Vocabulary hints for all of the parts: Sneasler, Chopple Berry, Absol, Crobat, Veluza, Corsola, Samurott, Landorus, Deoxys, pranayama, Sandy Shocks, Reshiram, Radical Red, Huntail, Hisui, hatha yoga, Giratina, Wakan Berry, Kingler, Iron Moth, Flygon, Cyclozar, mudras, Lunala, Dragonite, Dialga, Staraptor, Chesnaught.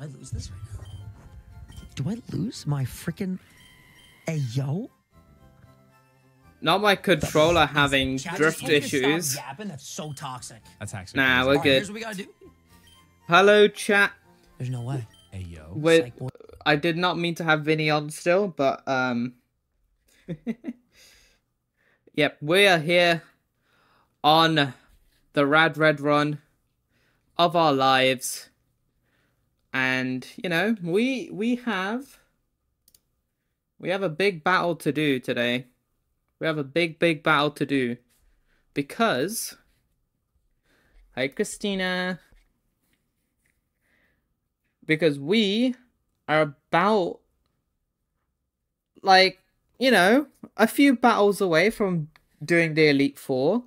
I lose this right now? Do I lose my freaking Ayo? Not my controller having drift issues. That's so toxic. That's actually nah, we're good. Here's what we gotta do. Hello, chat. There's no way. Hey, yo. Wait, I did not mean to have Vinny on still, but yep, we are here on the Rad Red run of our lives, and you know we have a big battle to do today. We have a big battle to do because, hi Christina, because we are about, like, you know, a few battles away from doing the Elite Four.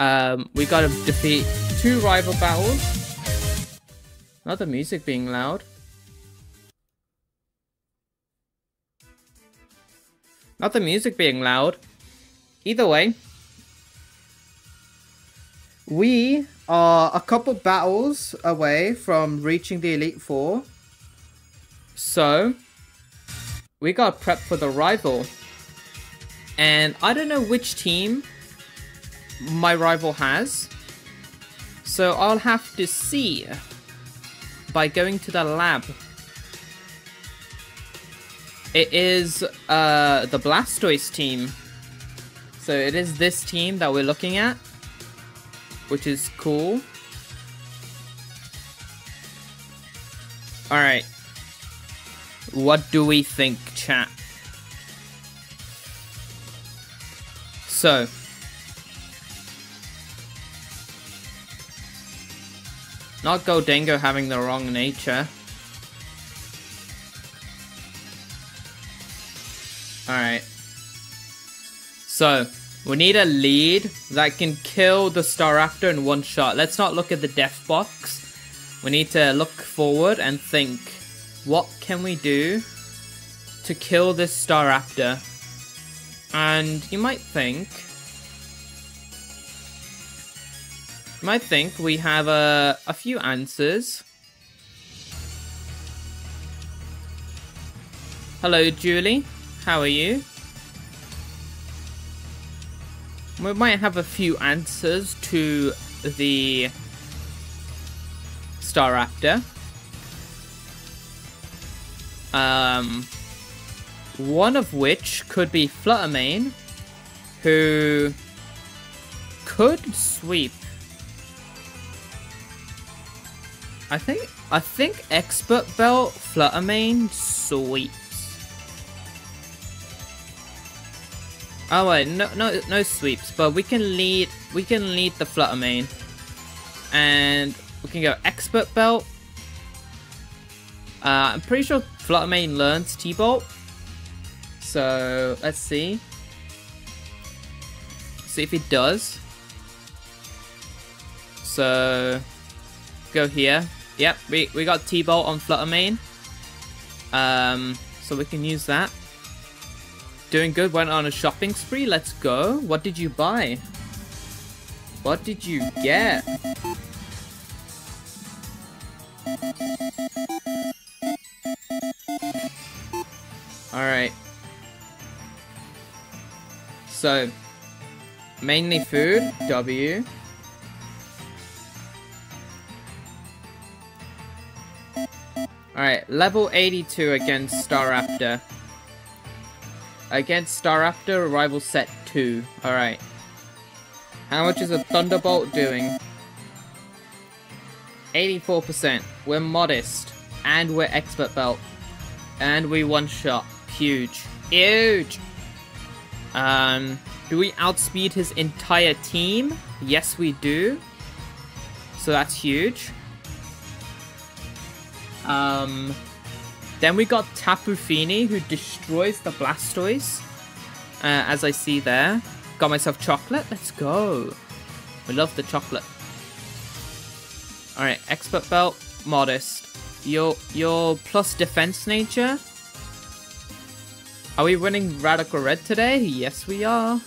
We got to defeat 2 rival battles. Not the music being loud. Not the music being loud. Either way, we are a couple battles away from reaching the Elite Four. So, we got prepped for the rival. And I don't know which team my rival has. So I'll have to see by going to the lab. It is the Blastoise team. So it is this team that we're looking at, which is cool. Alright. What do we think, chat? So. Not Gholdengo having the wrong nature. Alright. So, we need a lead that can kill the Staraptor in one shot. Let's not look at the death box. We need to look forward and think, what can we do to kill this Staraptor? And you might think we have a few answers. Hello, Julie. How are you? We might have a few answers to the Staraptor. One of which could be Fluttermane, who could sweep. I think Expert Belt Fluttermane sweeps. Oh wait, no sweeps, but we can lead the Fluttermane. And we can go Expert Belt. I'm pretty sure Fluttermane learns T-Bolt. So let's see. See if he does. So go here. Yep, we got T-Bolt on Fluttermane. So we can use that. Doing good, went on a shopping spree, let's go. What did you buy? What did you get? Alright. So, mainly food, W. Alright, level 82 against Staraptor. Against Staraptor, rival set 2. Alright. How much is a Thunderbolt doing? 84%. We're modest. And we're Expert Belt. And we one-shot. Huge. Huge! Do we outspeed his entire team? Yes, we do. So that's huge. Then we got Tapu Fini, who destroys the Blastoise, as I see there. Got myself chocolate. Let's go. We love the chocolate. All right, Expert Belt, modest. Your plus defense nature. Are we winning Radical Red today? Yes, we are.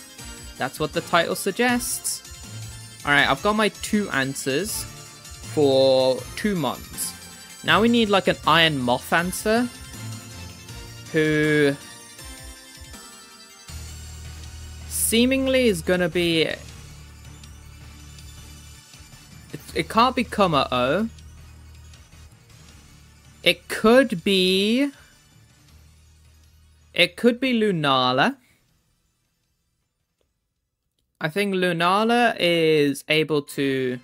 That's what the title suggests. All right, I've got my 2 answers for 2 months. Now we need like an Iron Moth answer. Who seemingly is going to be... It can't be Kummer-O. It could be... It could be Lunala. I think Lunala is able to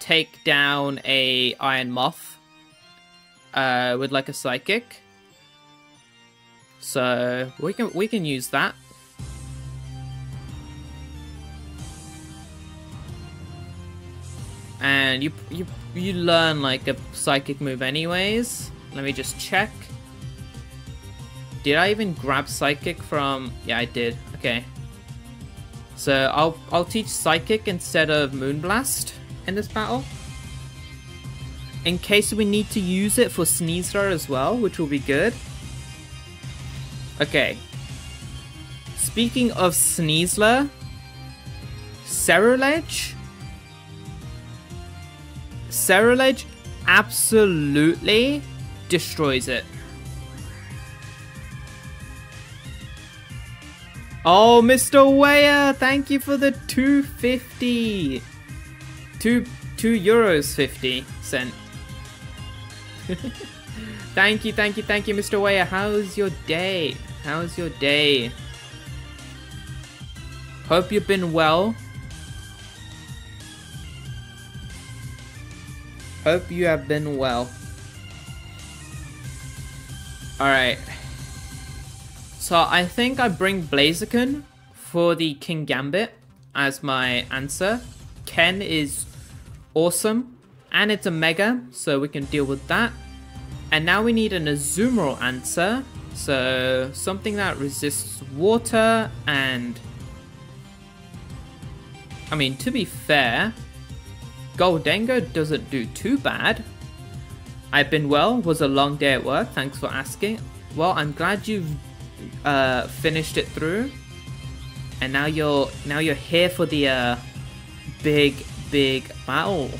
take down a Iron Moth with like a Psychic. So we can use that. And you learn like a Psychic move anyways. Let me just check. Did I even grab Psychic from... Yeah, I did. Okay. So I'll teach Psychic instead of Moonblast in this battle. In case we need to use it for Sneasler as well, which will be good. Okay. Speaking of Sneasler, Cerulege? Cerulege absolutely destroys it. Oh, Mr. Weyer, thank you for the 250. €2.50. Thank you, Mr. Weyer. How's your day? How's your day? Hope you've been well. Hope you have been well. Alright. So I think I bring Blaziken for the King Gambit as my answer. Ken is awesome and it's a Mega, so we can deal with that. And now we need an Azumarill answer. So something that resists water and... I mean, to be fair, Gholdengo doesn't do too bad. I've been well, was a long day at work, thanks for asking. Well, I'm glad you've finished it through, and now you're here for the big battle.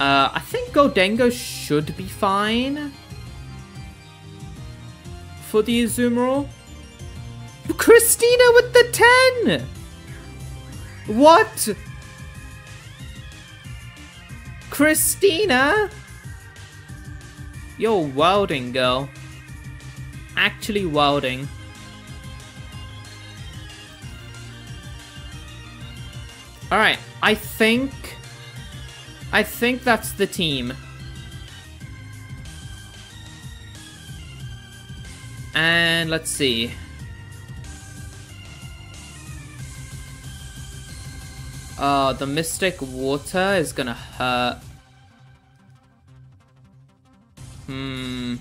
I think Gholdengo should be fine for the Azumarill. Christina with the 10. What? Christina, you're wilding, girl. Actually wilding. Alright, I think that's the team. And let's see. Oh, the Mystic Water is gonna hurt. Damn.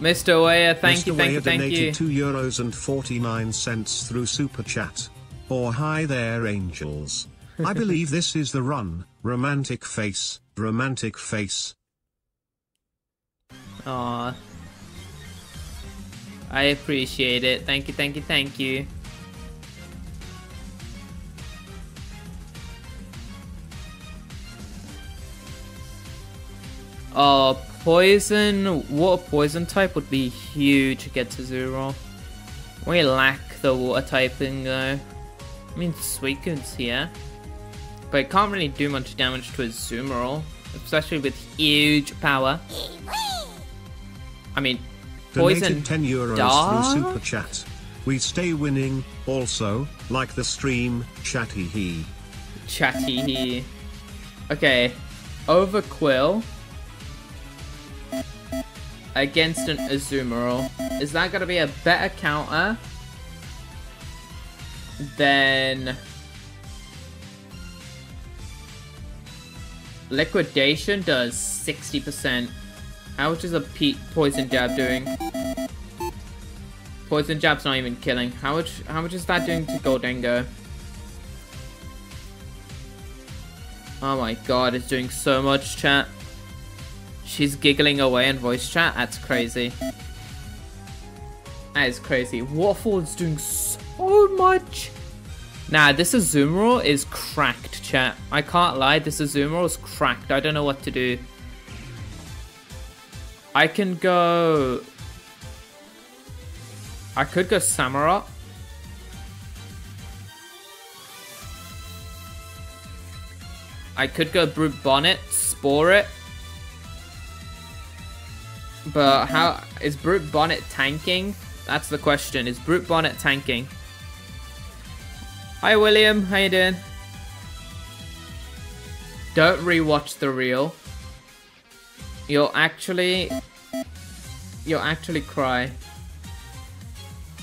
Mr. Weyer, thank you. Mr. Weyer donated €2.49 through Super Chat. Or hi there, angels. I believe this is the run. Romantic face. Romantic face. Aww. I appreciate it. Thank you. Oh, poison, water poison type would be huge against Azumarill. We lack the water typing though. I mean, Suicune's here, but it can't really do much damage to Azumarill, especially with huge power. I mean, poison. Donated €10 through Super Chat. We stay winning. Also, like the stream, chatty hee. Chatty hee. Okay, Overqwil against an Azumarill. Is that going to be a better counter than Liquidation? Does 60%. How much is a poison jab doing? Poison jab's not even killing. How much is that doing to Gholdengo? Oh my god, it's doing so much, chat. She's giggling away in voice chat. That's crazy. That is crazy. Waterford's doing so much. Nah, this Azumarill is cracked, chat. I can't lie, this Azumarill is cracked. I don't know what to do. I can go... I could go Samurott. I could go Brute Bonnet, Spore it. But how... Is Brute Bonnet tanking? That's the question. Is Brute Bonnet tanking? Hi William, how you doing? Don't rewatch the reel. You'll actually cry.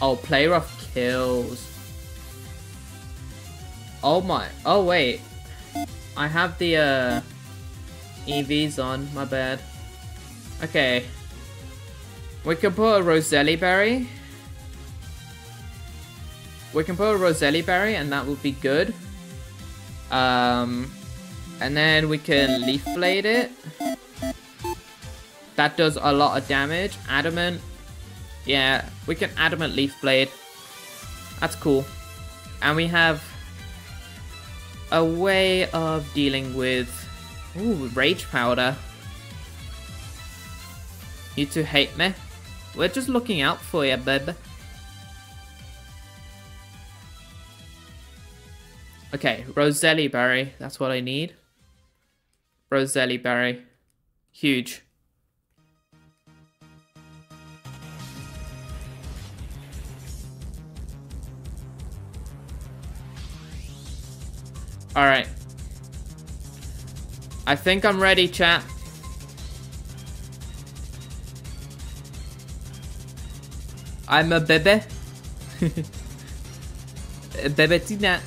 Oh, player off kills. Oh my, oh wait. I have the EVs on, my bad. Okay. We can put a Roselli Berry. We can put a Roselli Berry and that would be good. And then we can Leaf Blade it. That does a lot of damage. Adamant. Yeah, we can Adamant Leaf Blade. That's cool. And we have a way of dealing with... Ooh, Rage Powder. You two hate me? We're just looking out for you, babe. Okay, Roselli Berry. That's what I need. Roselli Berry. Huge. Alright. I think I'm ready, chat. I'm a bebe. Bebetina.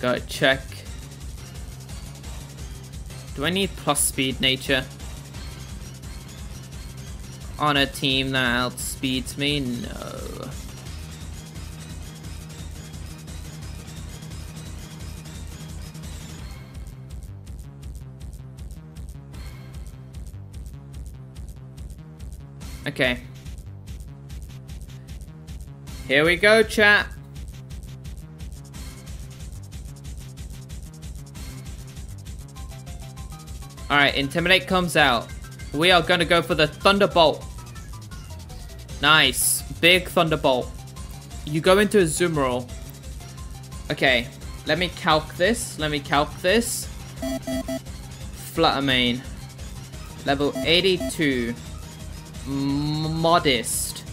Gotta check. Do I need plus speed nature? On a team that outspeeds me? No. Okay. Here we go, chat. Alright, Intimidate comes out. We are gonna go for the Thunderbolt. Nice. Big Thunderbolt. You go into Azumarill. Okay. Let me calc this. Let me calc this. Fluttermane. Level 82. Modest.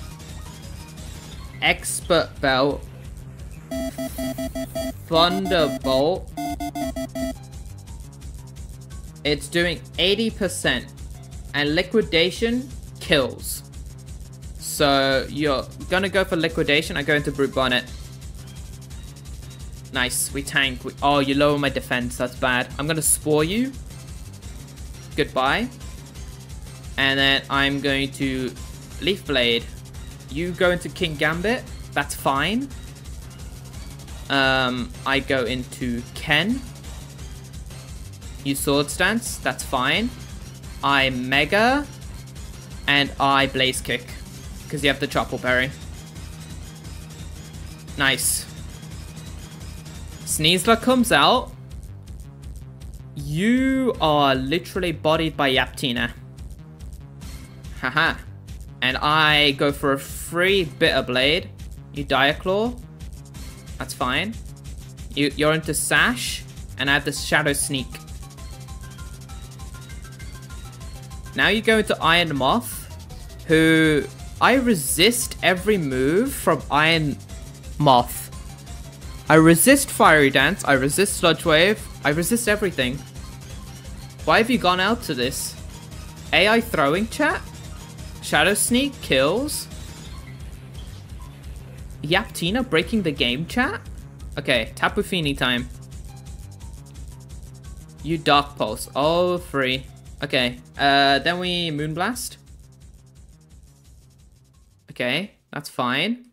Expert Belt. Thunderbolt. It's doing 80%. And Liquidation kills. So you're gonna go for Liquidation. I go into Brute Bonnet. Nice, we tank. Oh, you lower my defense, that's bad. I'm gonna Spore you. Goodbye. And then I'm going to Leaf Blade. You go into King Gambit, that's fine. I go into Ken. You Sword Stance, that's fine. I Mega, and I Blaze Kick. Because you have the Chopple Berry. Nice. Sneasler comes out. You are literally bodied by Yaptina. Haha. And I go for a free Bitter Blade. You Diaclaw. That's fine. You're into Sash. And I have the Shadow Sneak. Now you go into Iron Moth. Who... I resist every move from Iron Moth. I resist Fiery Dance, I resist Sludge Wave, I resist everything. Why have you gone out to this? AI throwing, chat? Shadow Sneak kills? Yaptina breaking the game, chat? Okay, Tapu Fini time. You Dark Pulse, all free. Okay, then we Moonblast. Okay, that's fine.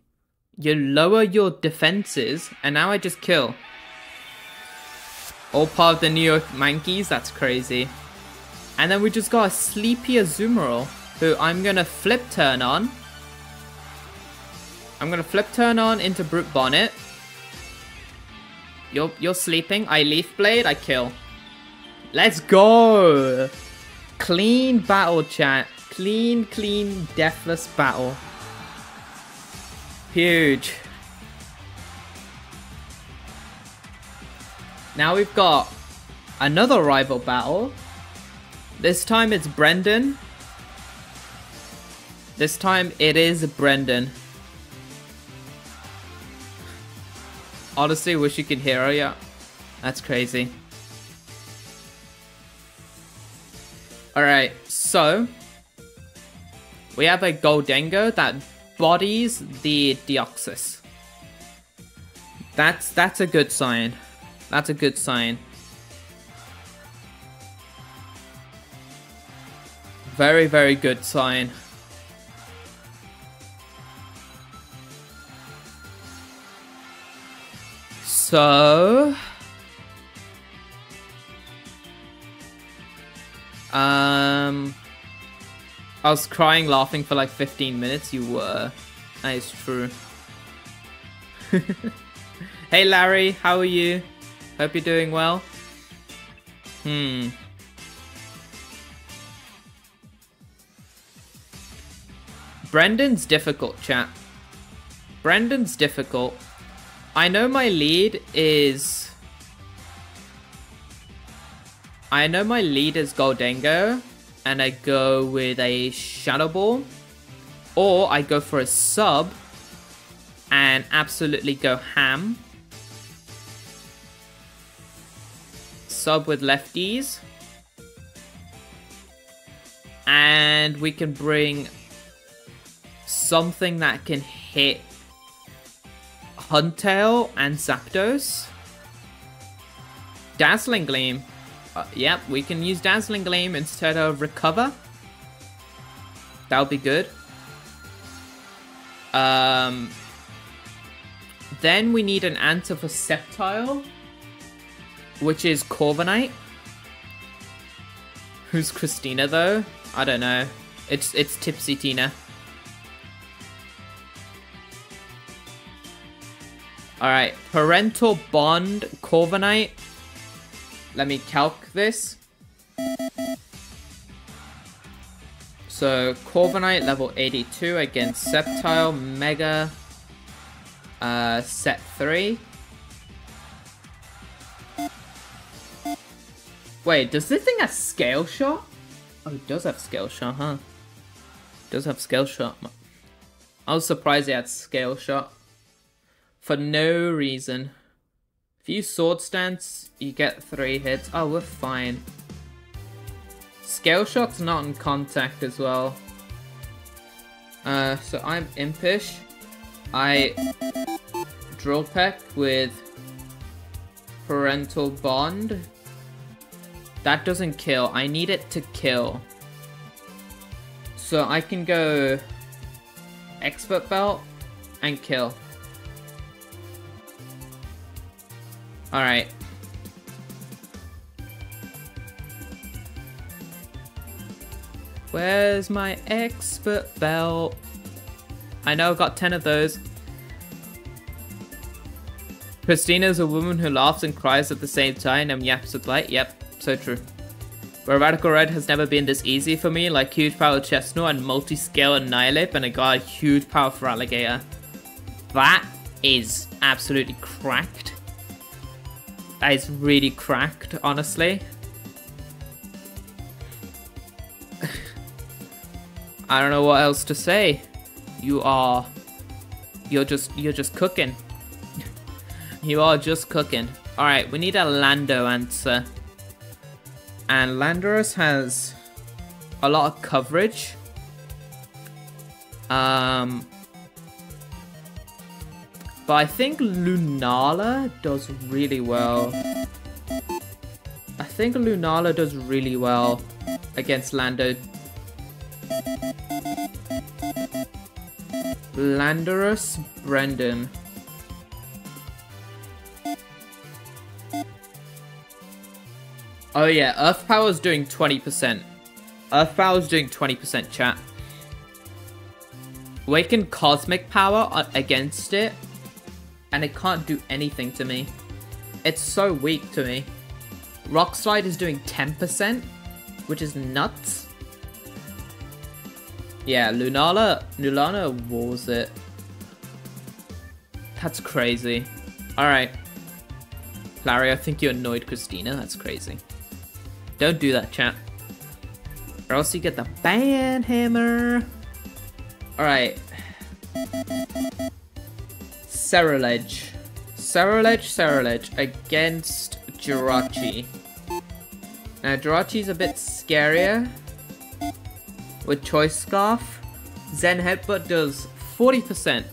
You lower your defenses, and now I just kill. All part of the Neo Mankeys, that's crazy. And then we just got a sleepy Azumarill, who I'm going to flip turn on. I'm going to flip turn on into Brute Bonnet. You're sleeping. I Leaf Blade, I kill. Let's go! Clean battle, chat. Clean, clean, deathless battle. Huge. Now we've got another rival battle. This time it's Brendan. This time it is Brendan. Honestly, wish you could hear her, yeah. That's crazy. Alright, so we have a Gholdengo that bodies the Deoxys. That's a good sign. That's a good sign. Very, very good sign. So... I was crying laughing for like 15 minutes, you were. That is true. Hey Larry, how are you? Hope you're doing well. Brendan's difficult, chat. Brendan's difficult. I know my lead is Gholdengo, and I go with a Shadow Ball, or I go for a sub and absolutely go ham. Sub with lefties, and we can bring something that can hit Huntail and Zapdos. Dazzling Gleam. Yep, we can use Dazzling Gleam instead of Recover. That'll be good. Then we need an answer for Sceptile, which is Corviknight. Who's Christina though? I don't know. It's Tipsy Tina. Alright, Parental Bond Corviknight. Let me calc this. So, Corviknight level 82 against Sceptile, Mega, set 3. Wait, does this thing have Scale Shot? Oh, it does have Scale Shot, huh? It does have Scale Shot. I was surprised it had Scale Shot. For no reason. If you Sword Stance, you get 3 hits. Oh, we're fine. Scale Shot's not in contact as well. So I'm Impish. I Drill Peck with Parental Bond. That doesn't kill. I need it to kill. So I can go Expert Belt and kill. Alright. Where's my Expert Belt? I know I've got 10 of those. Christina is a woman who laughs and cries at the same time and yaps with light. Yep, so true. Where Radical Red has never been this easy for me, like huge power Chesnaught and multi-scale Annihilate, and I got a huge power for Alligator. That is absolutely cracked. That is really cracked, honestly. I don't know what else to say. You're just cooking. You are just cooking. Alright, we need a Lando answer. And Landorus has a lot of coverage. But I think Lunala does really well. I think Lunala does really well against Lando. Landorus random. Oh yeah, Earth Power's doing 20%. Earth Power's doing 20%, chat. Awaken Cosmic Power against it, and it can't do anything to me. It's so weak to me. Rock Slide is doing 10%, which is nuts. Yeah, Lunala wars it. That's crazy. Alright. Larry, I think you annoyed Christina. That's crazy. Don't do that, chat. Or else you get the ban hammer. Alright. Seralege against Jirachi. Now, Jirachi's a bit scarier. With Choice Scarf, Zen Headbutt does 40%.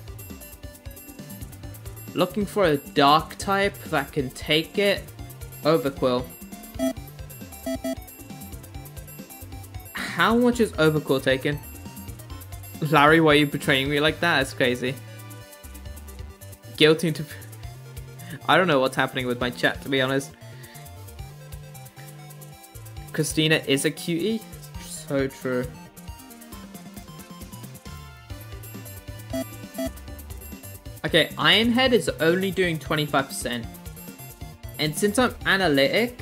Looking for a Dark type that can take it. Overqwil. How much is Overqwil taking? Larry, why are you betraying me like that? That's crazy. Guilty to... I don't know what's happening with my chat, to be honest. Christina is a cutie? So true. Okay, Ironhead is only doing 25%. And since I'm analytic...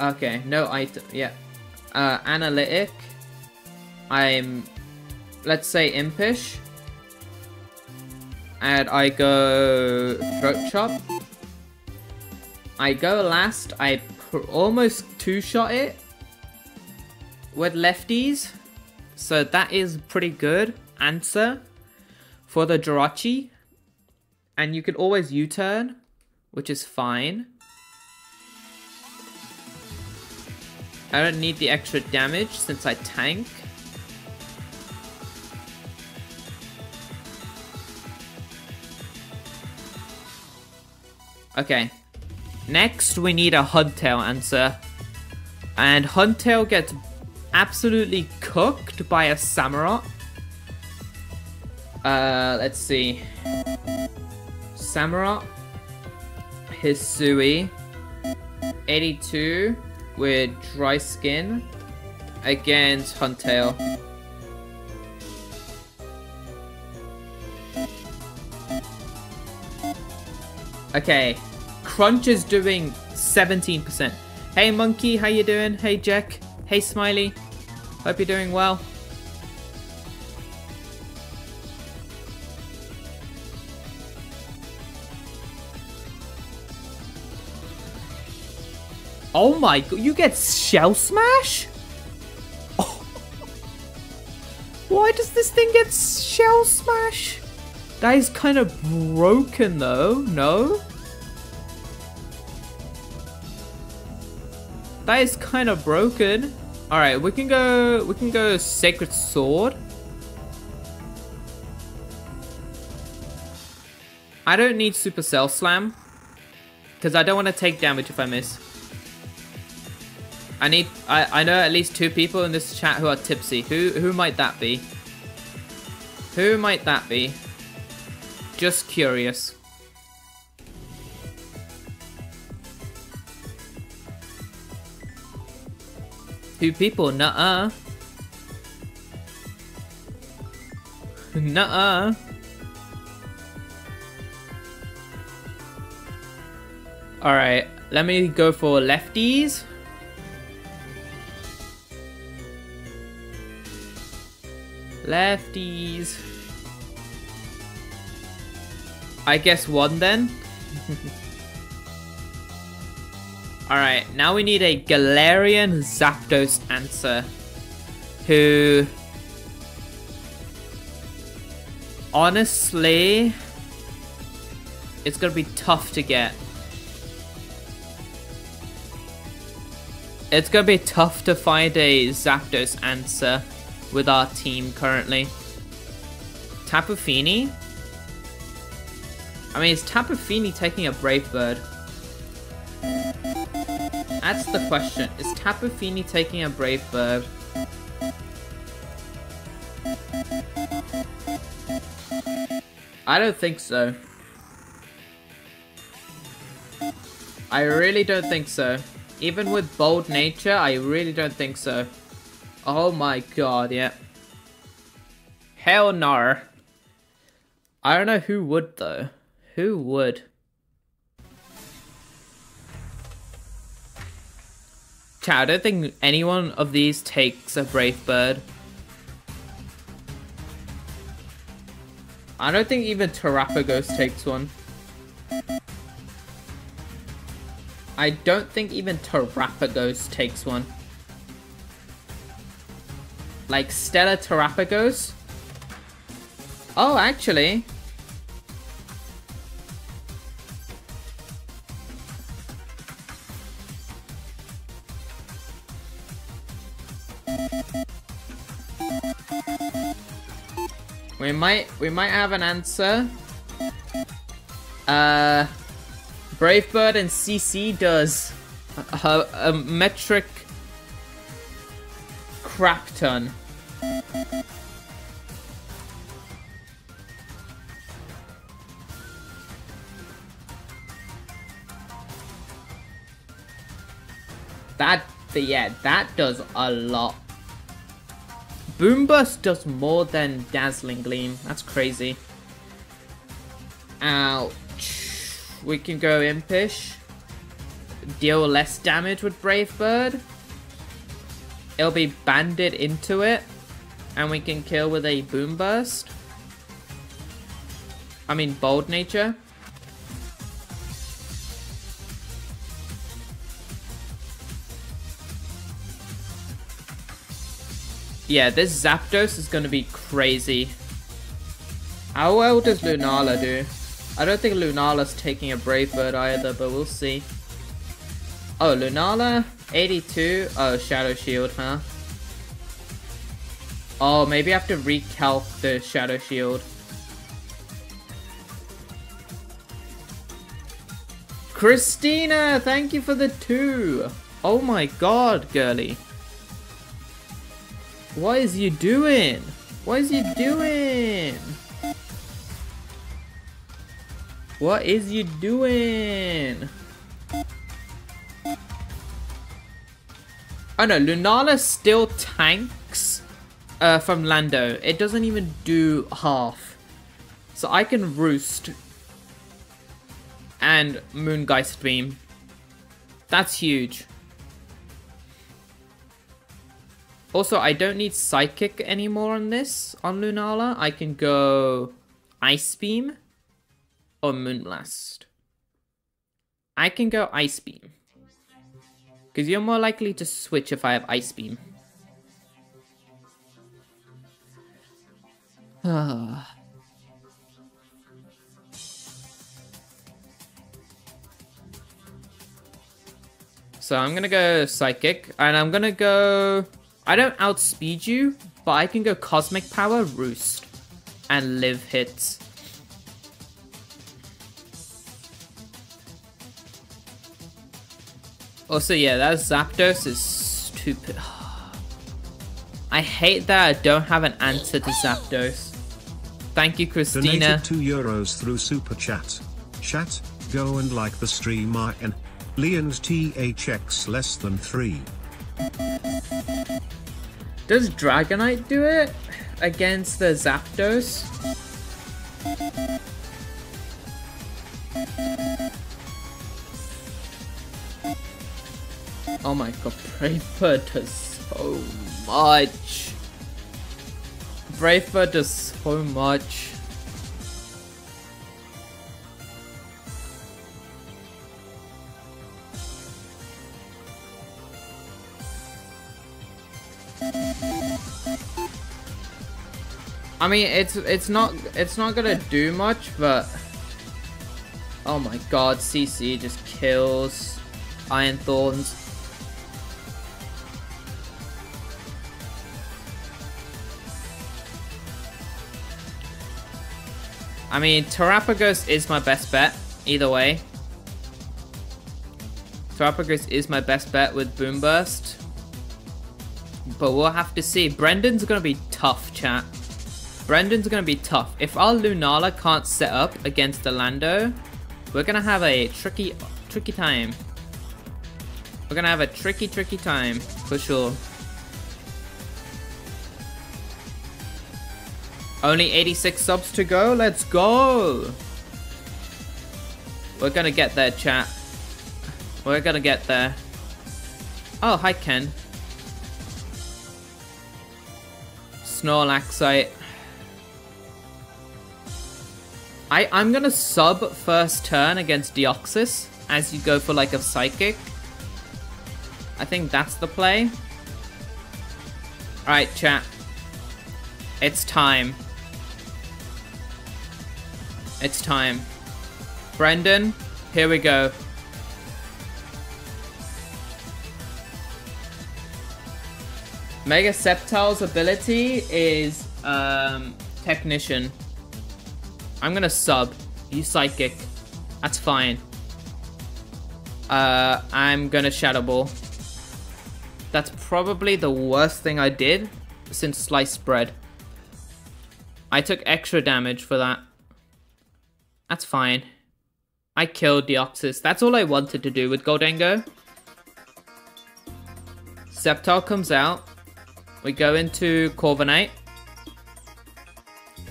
Okay, no item, yeah. Analytic. I'm... Let's say Impish. And I go... Throat Chop. I go last, I almost two-shot it. With lefties, so that is pretty good answer for the Jirachi, and you can always U-turn, which is fine. I don't need the extra damage since I tank. Okay, next we need a Huntail answer, and Huntail gets absolutely cooked by a Samurott. Let's see. Samurott. Hisui. 82 with Dry Skin against Huntail. Okay. Crunch is doing 17%. Hey Monkey, how you doing? Hey Jack. Hey Smiley. Hope you're doing well. Oh my god, you get Shell Smash? Oh. Why does this thing get Shell Smash? That is kind of broken though, no? That is kind of broken. Alright, we can go Sacred Sword. I don't need Supercell Slam, because I don't want to take damage if I miss. I know at least two people in this chat who are tipsy. Who might that be? Who might that be? Just curious. Two people, nuh-uh. Nuh-uh. Alright, let me go for lefties. Lefties. I guess one then. Alright, now we need a Galarian Zapdos answer, who, honestly, it's gonna be tough to get. It's gonna be tough to find a Zapdos answer with our team currently. Tapu Fini? I mean, is Tapu Fini taking a Brave Bird? That's the question. Is Tapu Fini taking a Brave Bird? I don't think so. I really don't think so. Even with Bold Nature, I really don't think so. Oh my god, yeah. Hell no. I don't know who would though. Who would? Chat, I don't think anyone of these takes a Brave Bird. I don't think even Terapagos takes one. I don't think even Terapagos takes one. Like Stellar Terapagos? Oh, actually. We might have an answer. Brave Bird and CC does a metric crap ton. That does a lot. Boom Burst does more than Dazzling Gleam. That's crazy. Ouch. We can go Impish. Deal less damage with Brave Bird. It'll be banded into it. And we can kill with a Boom Burst. I mean Bold Nature. Yeah, this Zapdos is gonna be crazy. How well does Lunala do? I don't think Lunala's taking a Brave Bird either, but we'll see. Oh, Lunala, 82. Oh, Shadow Shield, huh? Oh, maybe I have to recalc the Shadow Shield. Christina, thank you for the 2. Oh my god, girly. What is you doing? What is you doing? What is you doing? Oh no, Lunala still tanks from Lando. It doesn't even do half. So I can Roost and Moongeist Beam. That's huge. Also, I don't need Psychic anymore on this, on Lunala. I can go Ice Beam or Moonblast. I can go Ice Beam. Because you're more likely to switch if I have Ice Beam. So I'm going to go Psychic, and I'm going to go... I don't outspeed you, but I can go Cosmic Power, Roost, and Live Hits. Also, yeah, that Zapdos is stupid. I hate that I don't have an answer to Zapdos. Thank you, Christina. Donated €2 through Super Chat. Chat, go and like the stream. I and Leon's THX less than 3. Does Dragonite do it against the Zapdos? Oh my god, Brave Bird does so much. Brave Bird does so much. I mean, it's not gonna do much, but oh my god, CC just kills Iron Thorns. I mean, Terapagos is my best bet either way. Terapagos is my best bet with Boom Burst. But we'll have to see. Brendan's going to be tough, chat. Brendan's going to be tough. If our Lunala can't set up against the Lando, we're going to have a tricky time. We're going to have a tricky time, for sure. Only 86 subs to go. Let's go. We're going to get there, chat. We're going to get there. Oh, hi, Ken. Snorlaxite. I'm going to sub first turn against Deoxys as you go for like a Psychic. I think that's the play. Alright, chat. It's time. It's time. Brendan, here we go. Mega Sceptile's ability is Technician. I'm gonna sub. You Psychic. That's fine. I'm gonna Shadow Ball. That's probably the worst thing I did since sliced bread. I took extra damage for that. That's fine. I killed Deoxys. That's all I wanted to do with Gholdengo. Sceptile comes out. We go into Corviknight.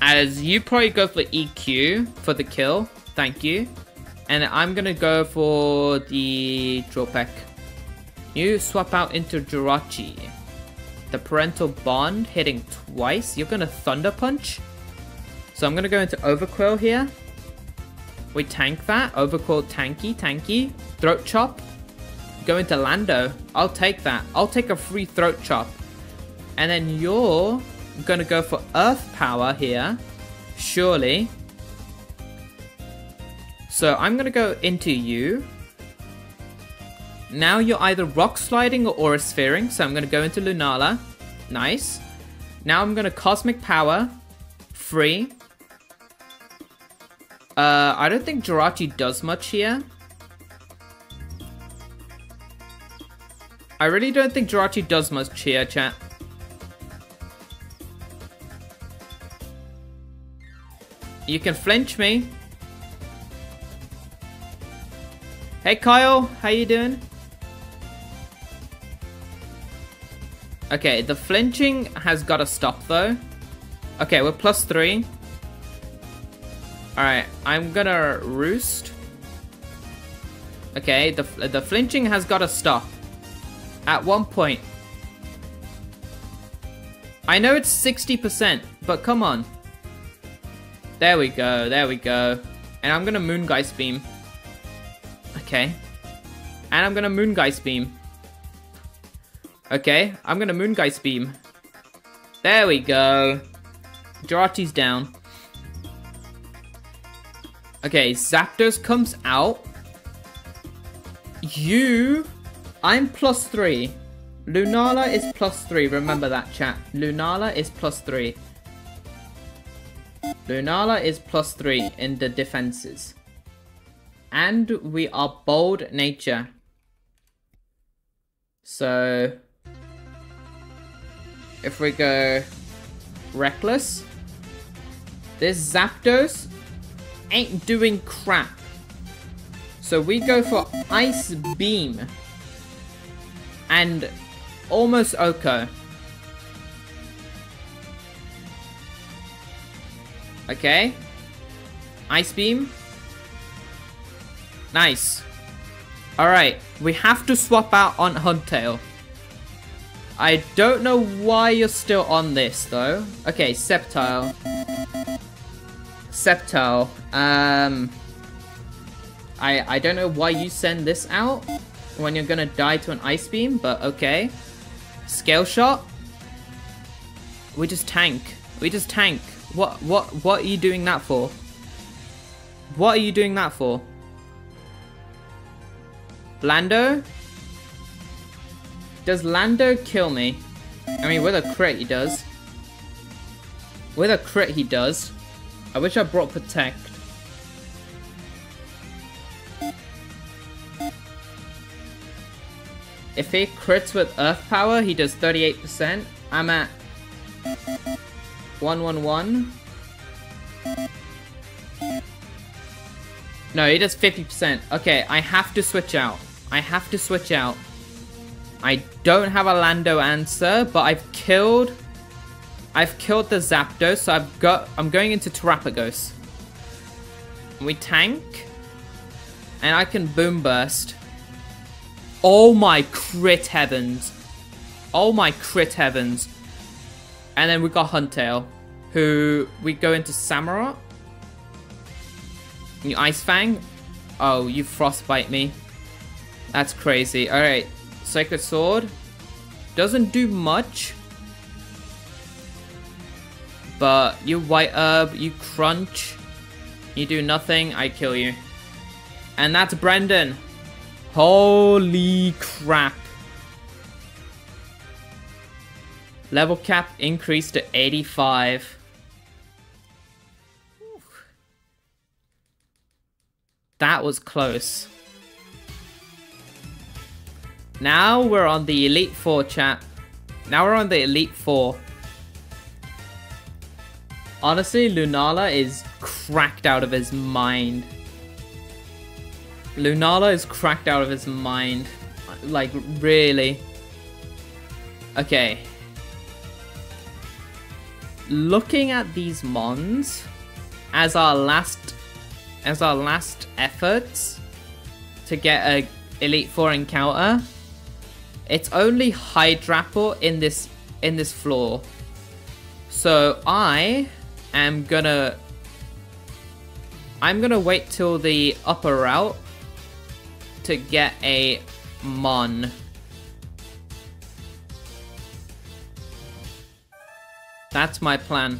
As you probably go for EQ for the kill. Thank you. And I'm going to go for the draw pack. You swap out into Jirachi. The Parental Bond hitting twice. You're going to Thunder Punch. So I'm going to go into Overqwil here. We tank that. Overqwil tanky. Throat Chop. Go into Lando. I'll take that. I'll take a free Throat Chop. And then you're going to go for Earth Power here, surely. So I'm going to go into you. Now you're either Rock Sliding or Aura Sphering, so I'm going to go into Lunala. Nice. Now I'm going to Cosmic Power. Free. I don't think Jirachi does much here. I really don't think Jirachi does much here, chat. You can flinch me. Hey Kyle, how you doing? Okay, the flinching has got to stop though. Okay, we're +3. Alright, I'm gonna roost. Okay, the flinching has got to stop. At one point. I know it's 60%, but come on. There we go, there we go. And I'm gonna Moongeist Beam. Okay. And I'm gonna Moongeist Beam. Okay, I'm gonna Moongeist Beam. There we go. Jirachi's down. Okay, Zapdos comes out. I'm +3. Lunala is +3, remember that, chat. Lunala is +3. Lunala is +3 in the defenses. And we are bold nature. So if we go reckless, this Zapdos ain't doing crap. So we go for Ice Beam and almost Oko. Okay. Ice Beam. Nice. Alright. We have to swap out on Huntail. I don't know why you're still on this, though. Okay, Sceptile. Sceptile. I don't know why you send this out when you're gonna die to an Ice Beam, but okay. Scale Shot. We just tank. We just tank. What are you doing that for? What are you doing that for? Lando? Does Lando kill me? I mean, with a crit he does. With a crit he does. I wish I brought Protect. If he crits with Earth Power, he does 38%. I'm at 111. No, he does 50%. Okay, I have to switch out. I have to switch out. I don't have a Lando answer, but I've killed the Zapdos, so I'm going into Terapagos. We tank. And I can Boom Burst. Oh my crit heavens. Oh my crit heavens. And then we got Huntail, who we go into Samurott. You Ice Fang? Oh, you Frostbite me. That's crazy. Alright. Sacred Sword. Doesn't do much. But you White Herb, you Crunch. You do nothing, I kill you. And that's Brendan. Holy crap. Level cap increased to 85. That was close. Now we're on the Elite Four, chat. Now we're on the Elite Four. Honestly, Lunala is cracked out of his mind. Lunala is cracked out of his mind. Like, really. Okay. Looking at these mons as our last efforts to get a Elite Four encounter, it's only Hydrapple in this floor. So I'm gonna wait till the upper route to get a mon. That's my plan.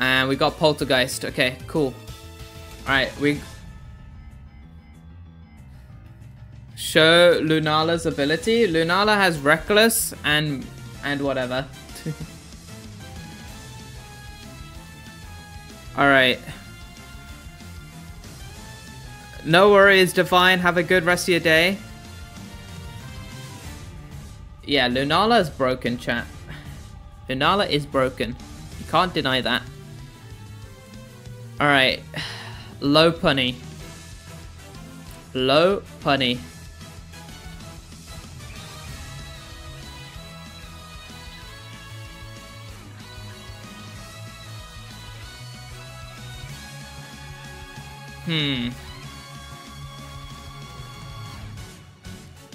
And we got Poltergeist. Okay, cool. Alright, we show Lunala's ability. Lunala has Reckless and whatever. Alright. No worries, Divine. Have a good rest of your day. Yeah, Lunala is broken, chat. Lunala is broken. You can't deny that. Alright. Lopunny. Lopunny.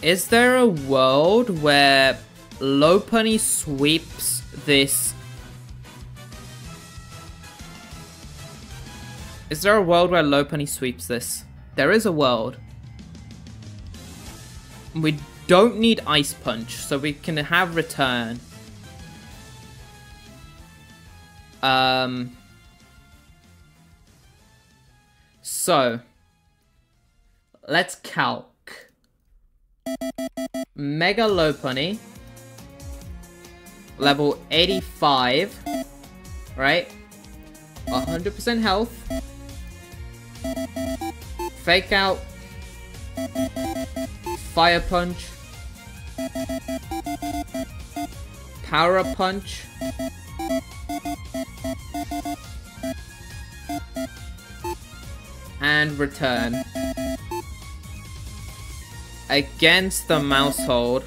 Is there a world where Lopunny sweeps this? Is there a world where Lopunny sweeps this? There is a world. We don't need Ice Punch, so we can have Return. So, let's calc. Mega Lopunny, level 85, right? 100% health. Fake Out, Fire Punch, Power Up Punch, and Return. Against the Mousehold.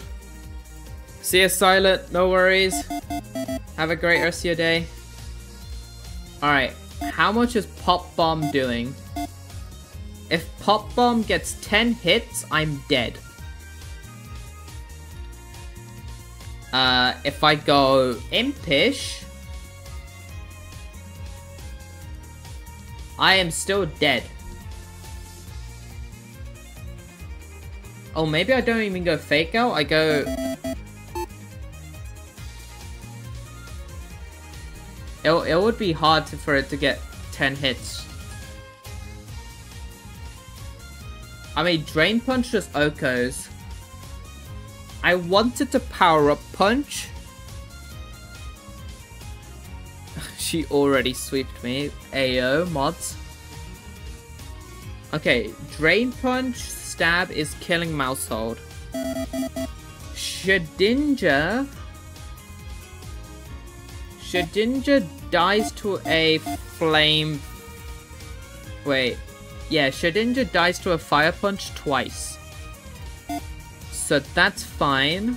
See you, Silent. No worries. Have a great rest of your day. Alright. How much is Pop Bomb doing? If Pop Bomb gets 10 hits, I'm dead. If I go Impish, I am still dead. Oh, maybe I don't even go Fake Out, I go... It would be hard for it to get 10 hits. I mean, Drain Punch just Okos. I wanted to Power Up Punch. She already sweeped me. Ayo, mods. Okay, Drain Punch, Stab is killing Mousehold. Shedinja dies to a flame... Wait. Yeah, Shedinja dies to a Fire Punch twice. So that's fine.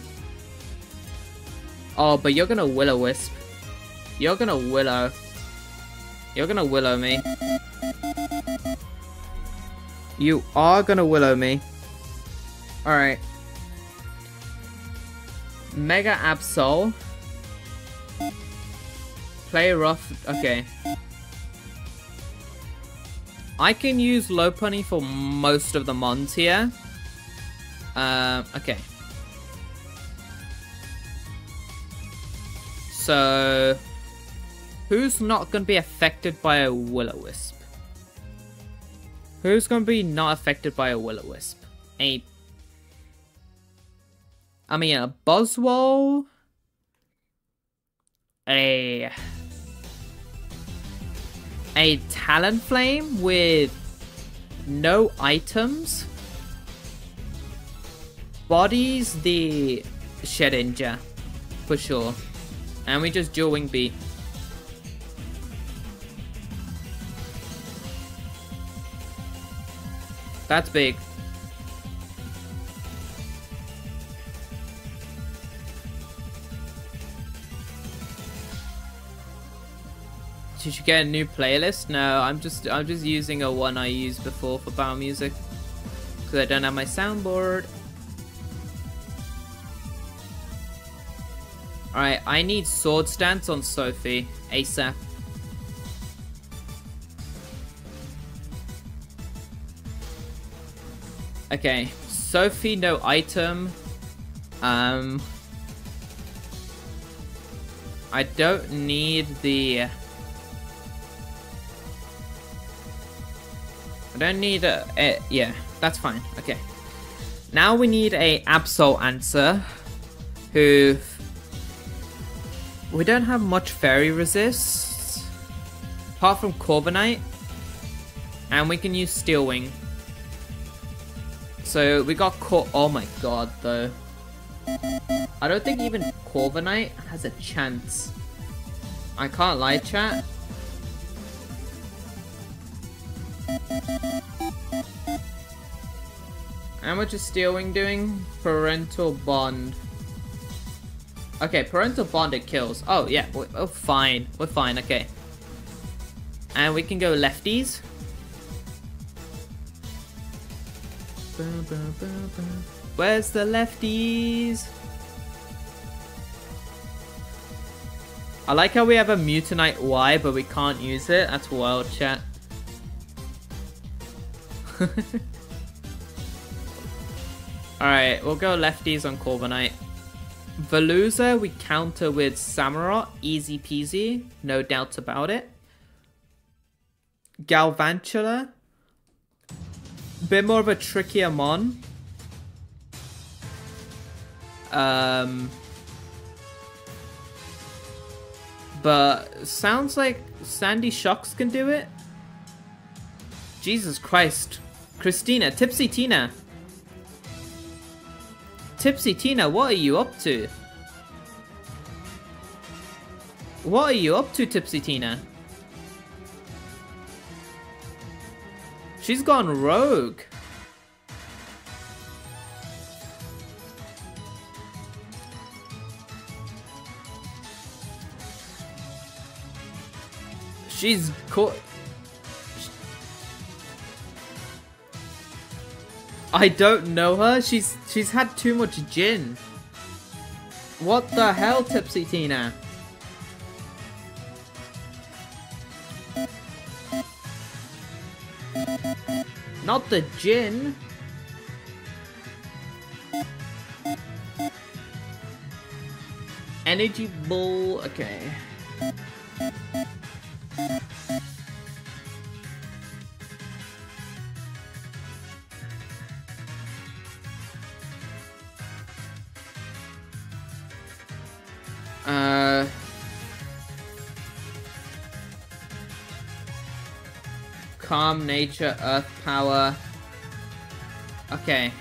Oh, but you're gonna Will-O-Wisp. You're gonna Willow. You're gonna Willow me. You are gonna Willow me. Alright. Mega Absol. Play rough. Okay. I can use Lopunny for most of the mons here. Okay. So... who's not going to be affected by a Will-O-Wisp? Who's going to be not affected by a Will-O-Wisp? I mean, a Boswell? A Talonflame with no items bodies the Shedinja for sure, and we just dual wing beat. That's big. Did you get a new playlist? No, I'm just using a one I used before for battle music, because I don't have my soundboard. Alright, I need Sword Stance on Sophie ASAP. Okay, Sophie no item. I don't need the... yeah, that's fine. Okay. Now we need a Absol answer, who... we don't have much fairy resist, apart from Corviknight, and we can use Steel Wing. So we got oh my god, though. I don't think even Corviknight has a chance. I can't lie, chat. How much is Steel Wing doing? Parental Bond. Okay, Parental Bond, it kills. Oh, yeah. We're fine. We're fine. Okay. And we can go lefties. Where's the lefties? I like how we have a Mutonite Y, but we can't use it. That's wild, chat. Alright, we'll go lefties on Corviknight. Veluza, we counter with Samurott. Easy peasy. No doubts about it. Galvantula. Bit more of a trickier mon. But sounds like Sandy Shocks can do it. Jesus Christ. Christina, Tipsy Tina. Tipsy Tina, what are you up to? What are you up to, Tipsy Tina? She's gone rogue. She's caught. I don't know her. She's had too much gin. What the hell, Tipsy Tina? Not the gin. Energy Ball. Okay. Calm Nature, Earth Power. Okay.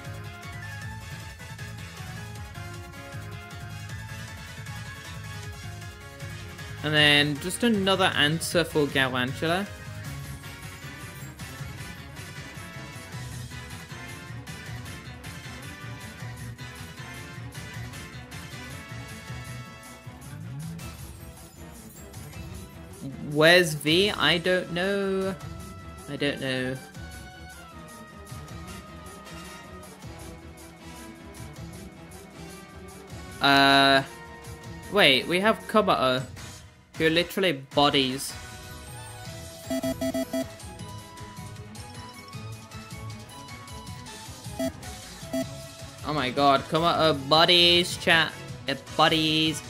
And then just another answer for Galvantula. Where's V? I don't know. I don't know. Wait, we have Kabuto, who literally bodies. Oh my god, Kabuto bodies, chat. It bodies.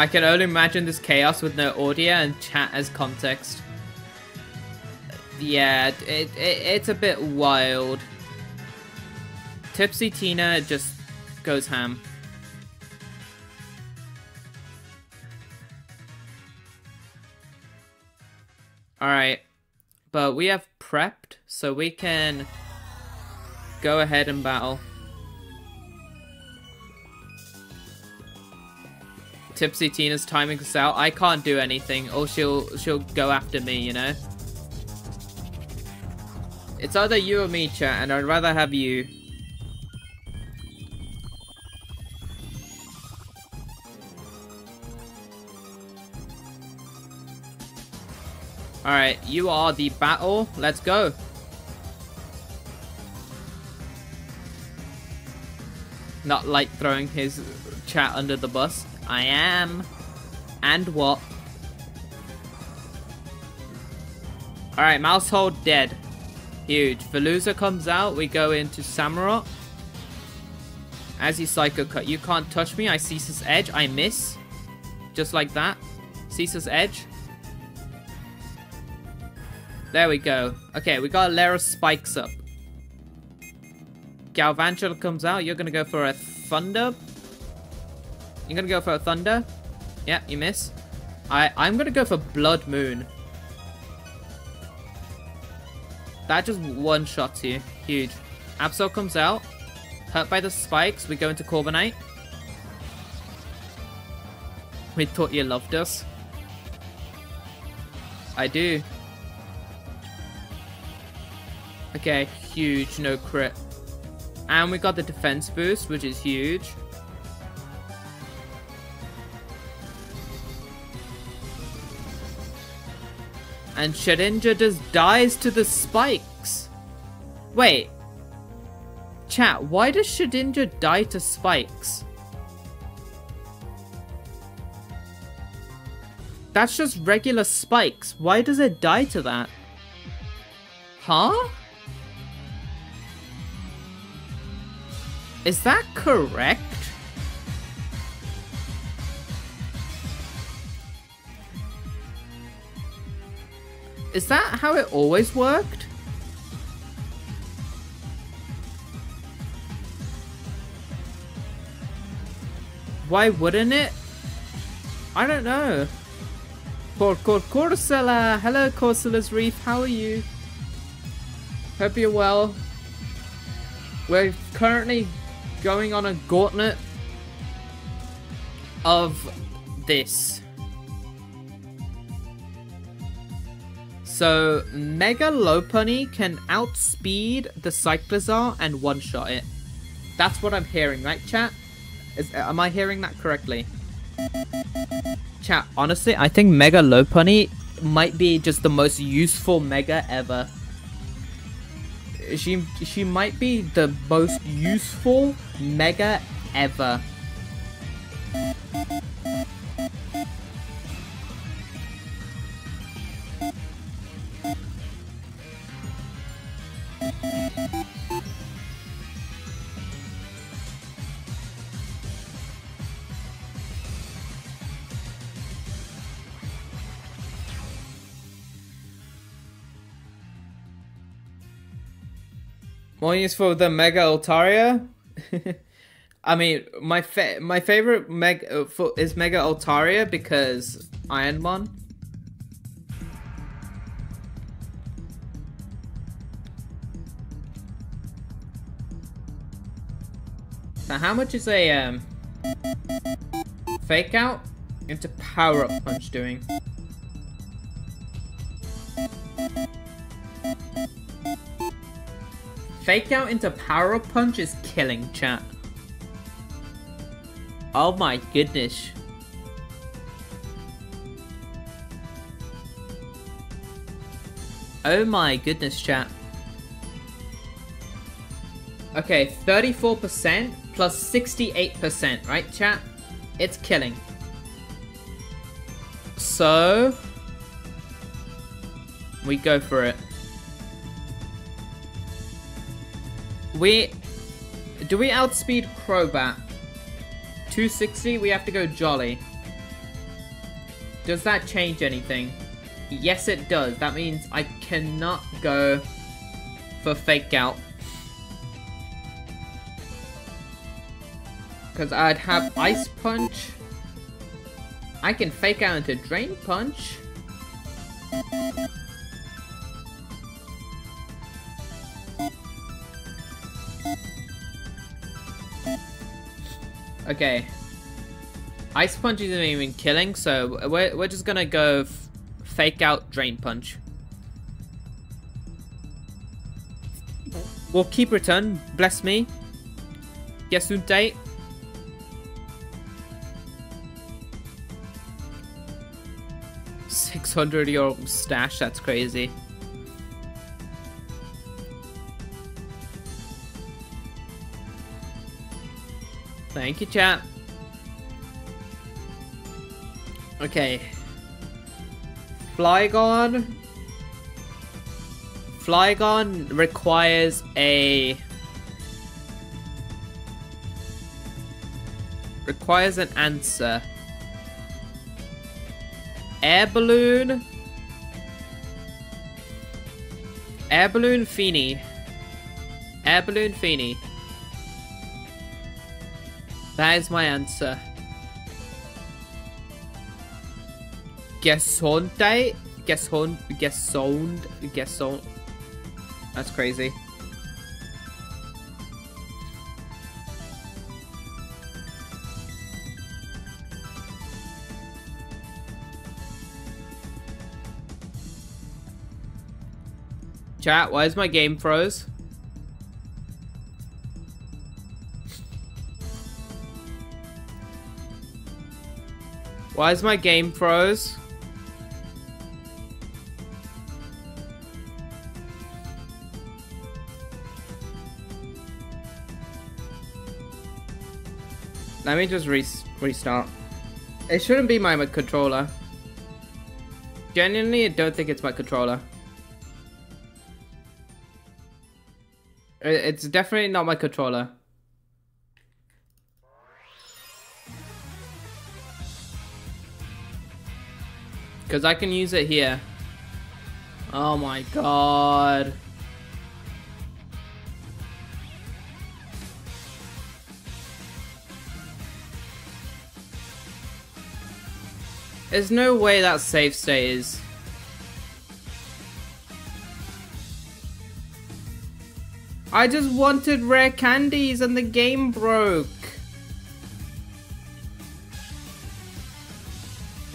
I can only imagine this chaos with no audio and chat as context. Yeah, it's a bit wild. Tipsy Tina just goes ham. Alright, but we have prepped, so we can go ahead and battle. Tipsy Tina's timing us out. I can't do anything, or she'll go after me, you know? It's either you or me, chat, and I'd rather have you. Alright, you are the battle. Let's go. Not like throwing his chat under the bus. I am. And what? Alright, Mousehold dead. Huge. Veluza comes out. We go into Samurott. As you Psycho Cut. You can't touch me. I cease his edge. I miss. Just like that. Cease his edge. There we go. Okay, we got a layer of spikes up. Galvantula comes out. You're going to go for a Thunder. You're gonna go for a Thunder. Yeah, you miss. I'm gonna go for Blood Moon. That just one-shots you. Huge. Absol comes out. Hurt by the spikes. We go into Corviknight. We thought you loved us. I do. Okay, huge. No crit. And we got the defense boost, which is huge. And Shedinja just dies to the spikes. Wait. Chat, why does Shedinja die to spikes? That's just regular spikes. Why does it die to that? Huh? Is that correct? Is that how it always worked? Why wouldn't it? I don't know. Corsola. Hello, Corsola's Reef. How are you? Hope you're well. We're currently going on a gauntlet of this. So, Mega Lopunny can outspeed the Cyclozar and one-shot it. That's what I'm hearing, right, chat? Am I hearing that correctly? Chat, honestly, I think Mega Lopunny might be just the most useful Mega ever. She might be the most useful Mega ever. More use for the Mega Altaria? I mean, my favorite is Mega Altaria because Ironmon. Now, how much is a fake out into power up punch doing? Fake out into power up punch is killing, chat. Oh my goodness. Oh my goodness, chat. Okay, 34% plus 68%, right, chat? It's killing. So we go for it. Do we outspeed Crobat? 260, we have to go Jolly. Does that change anything? Yes, it does. That means I cannot go for Fake Out. Because I'd have Ice Punch. I can Fake Out into Drain Punch. Okay, Ice Punch isn't even killing, so we're just gonna go Fake Out Drain Punch. We'll keep return, bless me. Gesundheit. €600 stash, that's crazy. Thank you, chat. Okay. Flygon. Flygon requires a... requires an answer. Air Balloon. Air Balloon Fini. Air Balloon Fini. That is my answer. Gesundheit? Gesund. That's crazy. Chat, why is my game froze? Why is my game froze? Let me just restart. It shouldn't be my controller. Genuinely, I don't think it's my controller. It's definitely not my controller. Because I can use it here. Oh my god. There's no way that save state is. I just wanted rare candies and the game broke.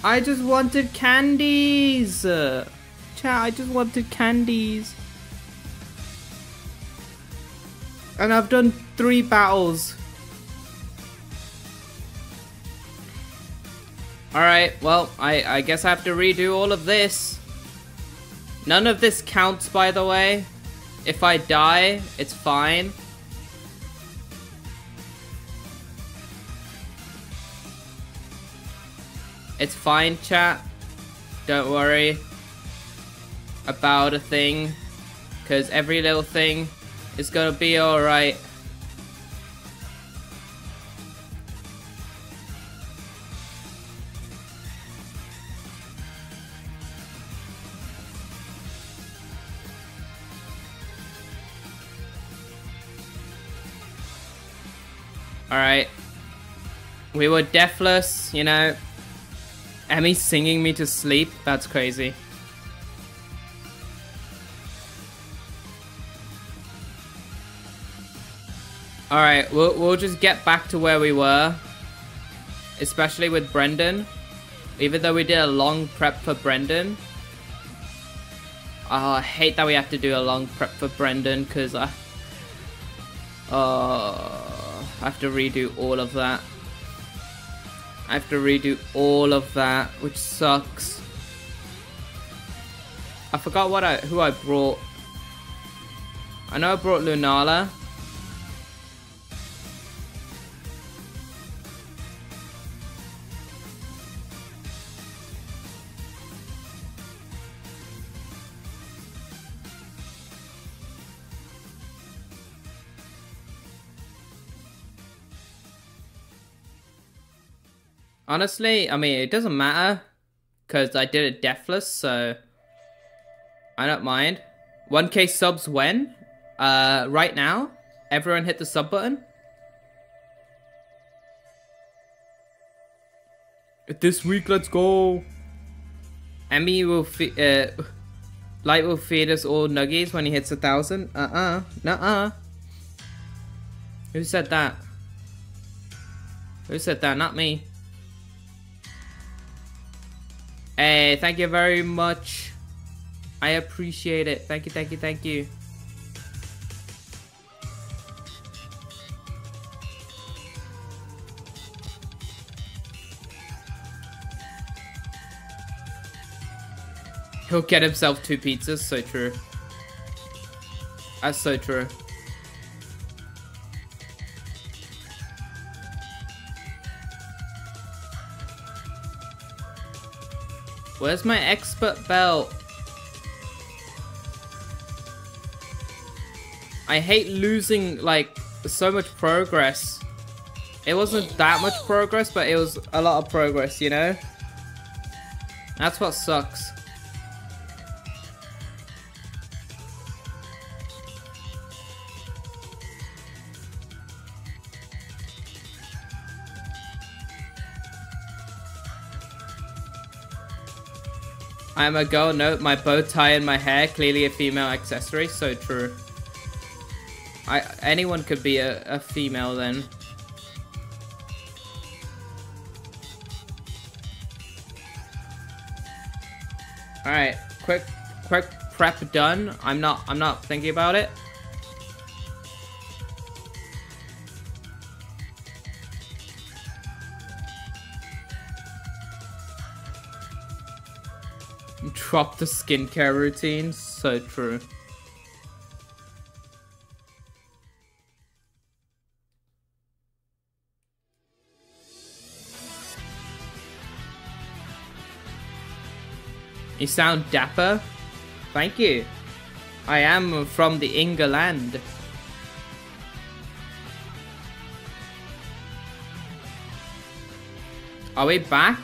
I just wanted candies! Chat, I just wanted candies. And I've done 3 battles. Alright, well, I guess I have to redo all of this. None of this counts, by the way. If I die, it's fine. It's fine, chat. Don't worry about a thing, because every little thing is gonna be alright. Alright. We were deathless, you know. Emmy's singing me to sleep. That's crazy. Alright, we'll just get back to where we were. Especially with Brendan. Even though we did a long prep for Brendan. Oh, I hate that we have to do a long prep for Brendan because I have to redo all of that. I have to redo all of that, which sucks. I forgot what who I brought. I know I brought Lunala. Honestly, I mean, it doesn't matter, because I did it deathless, so I don't mind. 1K subs when? Right now? Everyone hit the sub button? This week, let's go! Emmy will Light will feed us all nuggies when he hits 1,000. Nuh-uh. Who said that? Who said that? Not me. Hey, thank you very much. I appreciate it. Thank you, thank you, thank you. He'll get himself 2 pizzas, so true. That's so true. Where's my expert belt? I hate losing, like, so much progress. It wasn't that much progress, but it was a lot of progress, you know? That's what sucks. I'm a girl, note my bow tie and my hair, clearly a female accessory, so true. Anyone could be a female then. Alright, quick prep done. I'm not thinking about it. Drop the skincare routine, so true. You sound dapper. Thank you. I am from the Inga land. Are we back?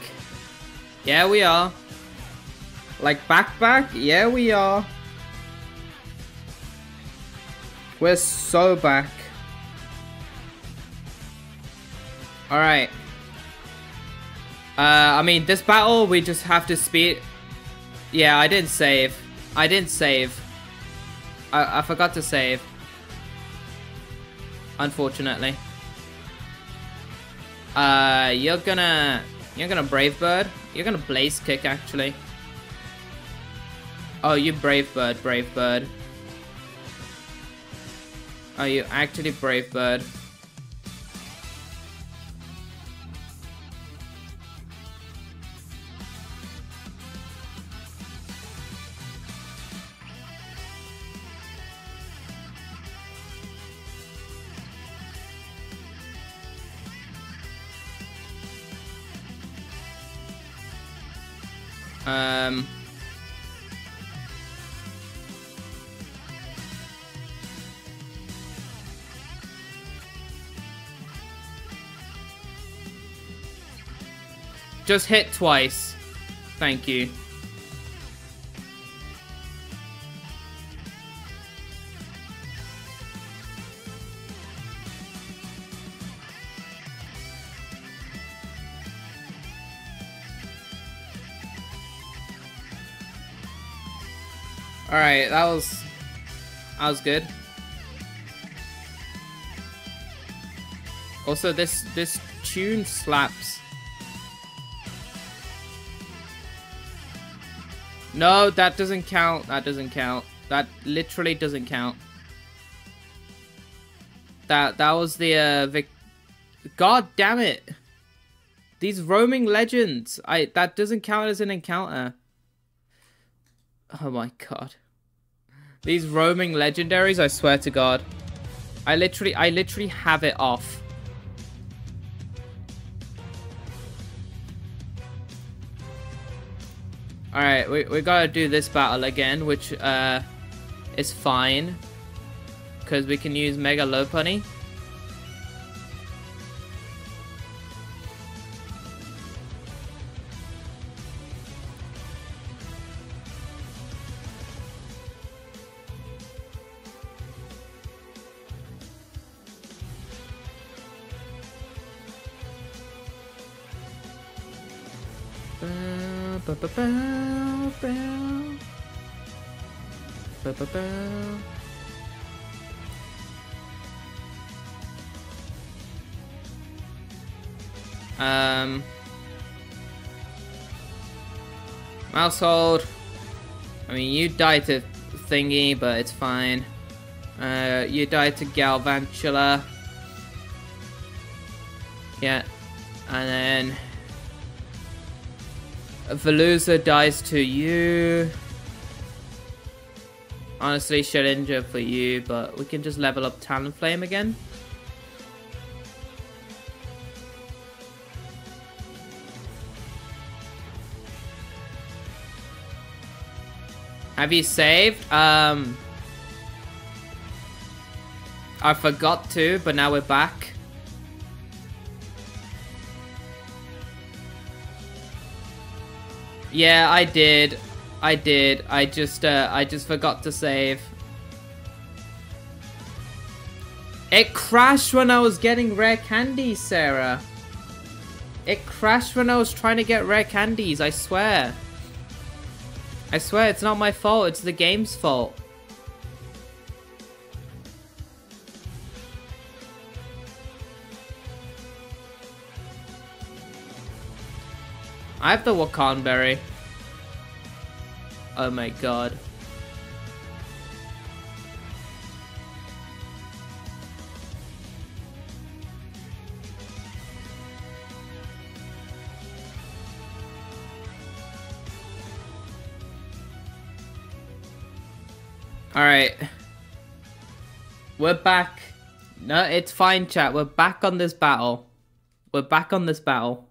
Yeah, we are. Like back? Yeah, we are. We're so back. Alright. I mean, this battle, we just have to speed. Yeah, I didn't save. I forgot to save. Unfortunately. You're gonna Brave Bird. You're gonna Blaze Kick, actually. Oh, you Brave Bird, Brave Bird. Oh, you actually Brave Bird. Just hit twice. Thank you. Alright, that was good. Also, this tune slaps. No, that doesn't count. That doesn't count. That literally doesn't count. That was the God damn it! These roaming legends. That doesn't count as an encounter. Oh my god. These roaming legendaries, I swear to god. I literally have it off. Alright, we gotta do this battle again, which is fine. Because we can use Mega Lopunny. Household. I mean, you die to thingy, but it's fine. You die to Galvantula. Yeah, and then Veluza dies to you. Honestly, Shedinja for you, but we can just level up Talonflame again. Have you saved? I forgot to, but now we're back. Yeah, I did. I just forgot to save. It crashed when I was getting rare candies, Sarah. It crashed when I was trying to get rare candies, I swear. I swear, it's not my fault, it's the game's fault. I have the Wakan Berry. Oh my god. Alright, we're back. No, it's fine, chat. We're back on this battle. We're back on this battle.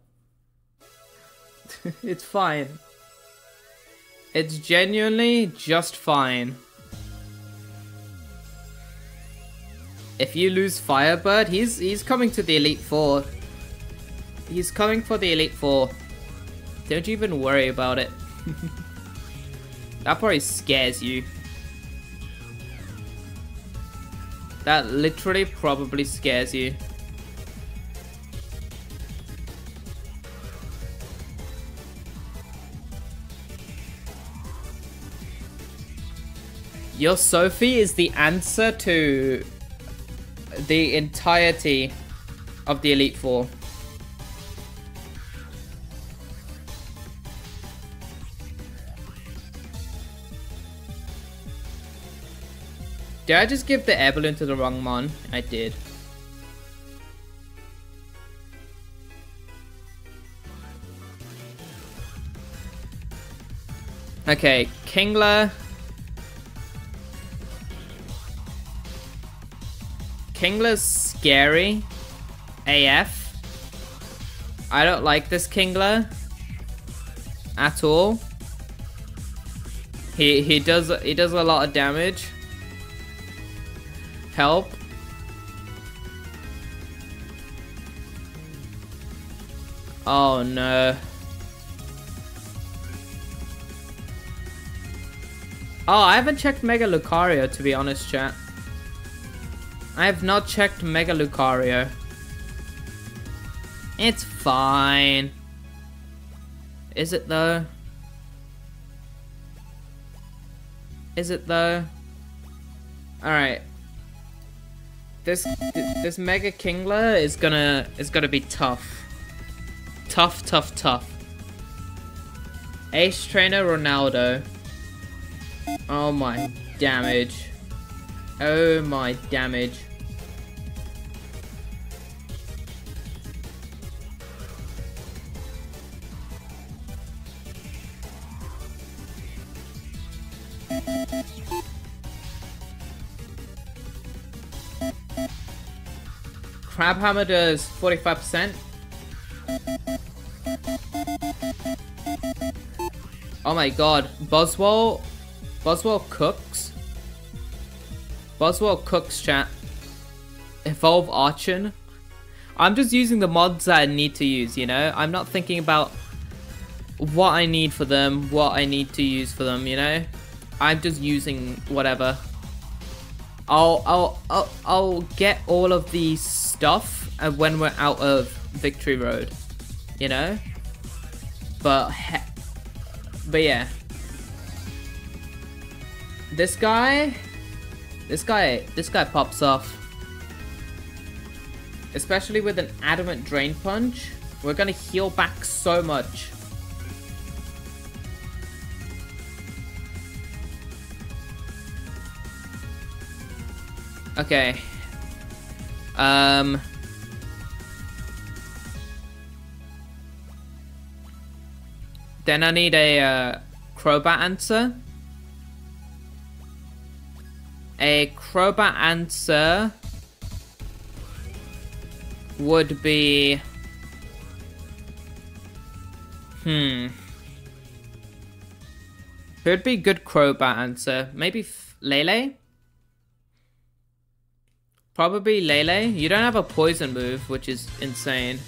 It's fine. It's genuinely just fine. If you lose Firebird, he's coming to the Elite Four. He's coming for the Elite Four. Don't even worry about it. That probably scares you. That literally probably scares you. Your Sophie is the answer to the entirety of the Elite Four. Did I just give the air balloon to the wrong mon? I did. Okay, Kingler. Kingler's scary AF. I don't like this Kingler at all. He does a lot of damage. Help. Oh no. Oh, I haven't checked Mega Lucario, to be honest, chat. I have not checked Mega Lucario. It's fine. Is it though? Is it though? Alright. This Mega Kingler is gonna be tough. Tough. Ace Trainer Ronaldo. Oh my damage. Oh my damage. Crabhammer does 45%. Oh my god, Boswell cooks. Boswell cooks, chat. Evolve Archon. I'm just using the mods that I need to use, you know? I'm not thinking about what I need for them, what I need to use for them, you know? I'm just using whatever. I'll get all of the stuff when we're out of Victory Road, you know? But yeah. This guy pops off. Especially with an Adamant Drain Punch, we're gonna heal back so much. Okay. Then I need a Crobat answer. A Crobat answer would be... Who'd be good Crobat answer? Maybe Lele? Probably Lele. You don't have a poison move, which is insane.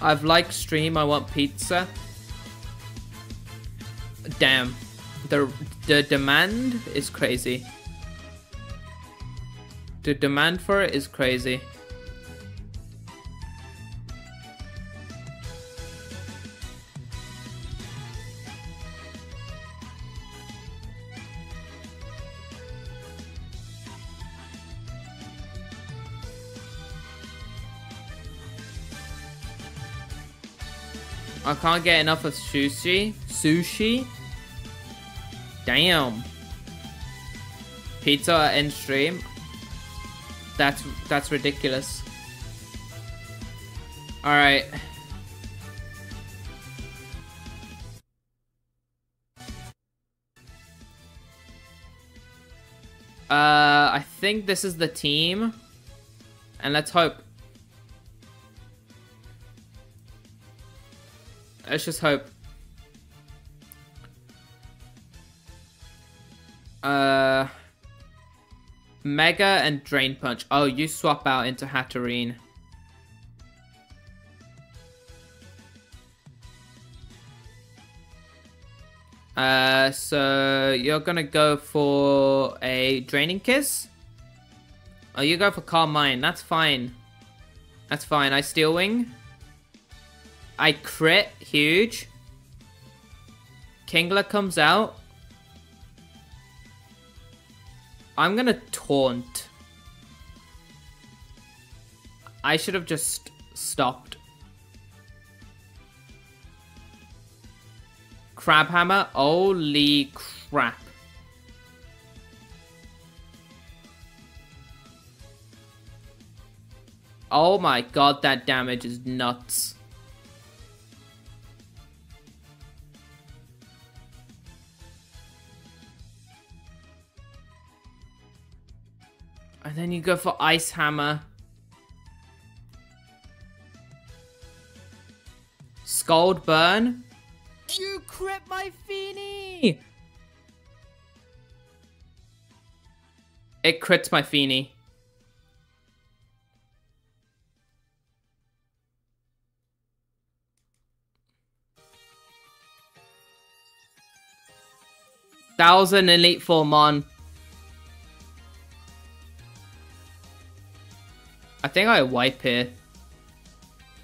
I've liked stream, I want pizza. Damn. The demand is crazy. The demand for it is crazy. I can't get enough of sushi. Sushi? Damn. Pizza in stream? That's ridiculous. Alright. I think this is the team. And let's hope. Let's just hope. Mega and Drain Punch. Oh, you swap out into Hatterene. So you're gonna go for a Draining Kiss? Oh, you go for Carmine. That's fine. That's fine. I Steel Wing. I crit, huge. Kingler comes out. I'm gonna taunt. I should have just stopped. Crabhammer, holy crap. Oh my god, that damage is nuts. And then you go for Ice Hammer. Scald Burn. You crit my Fini! It crits my Fini. Thousand Elite Form on. I think I wipe here.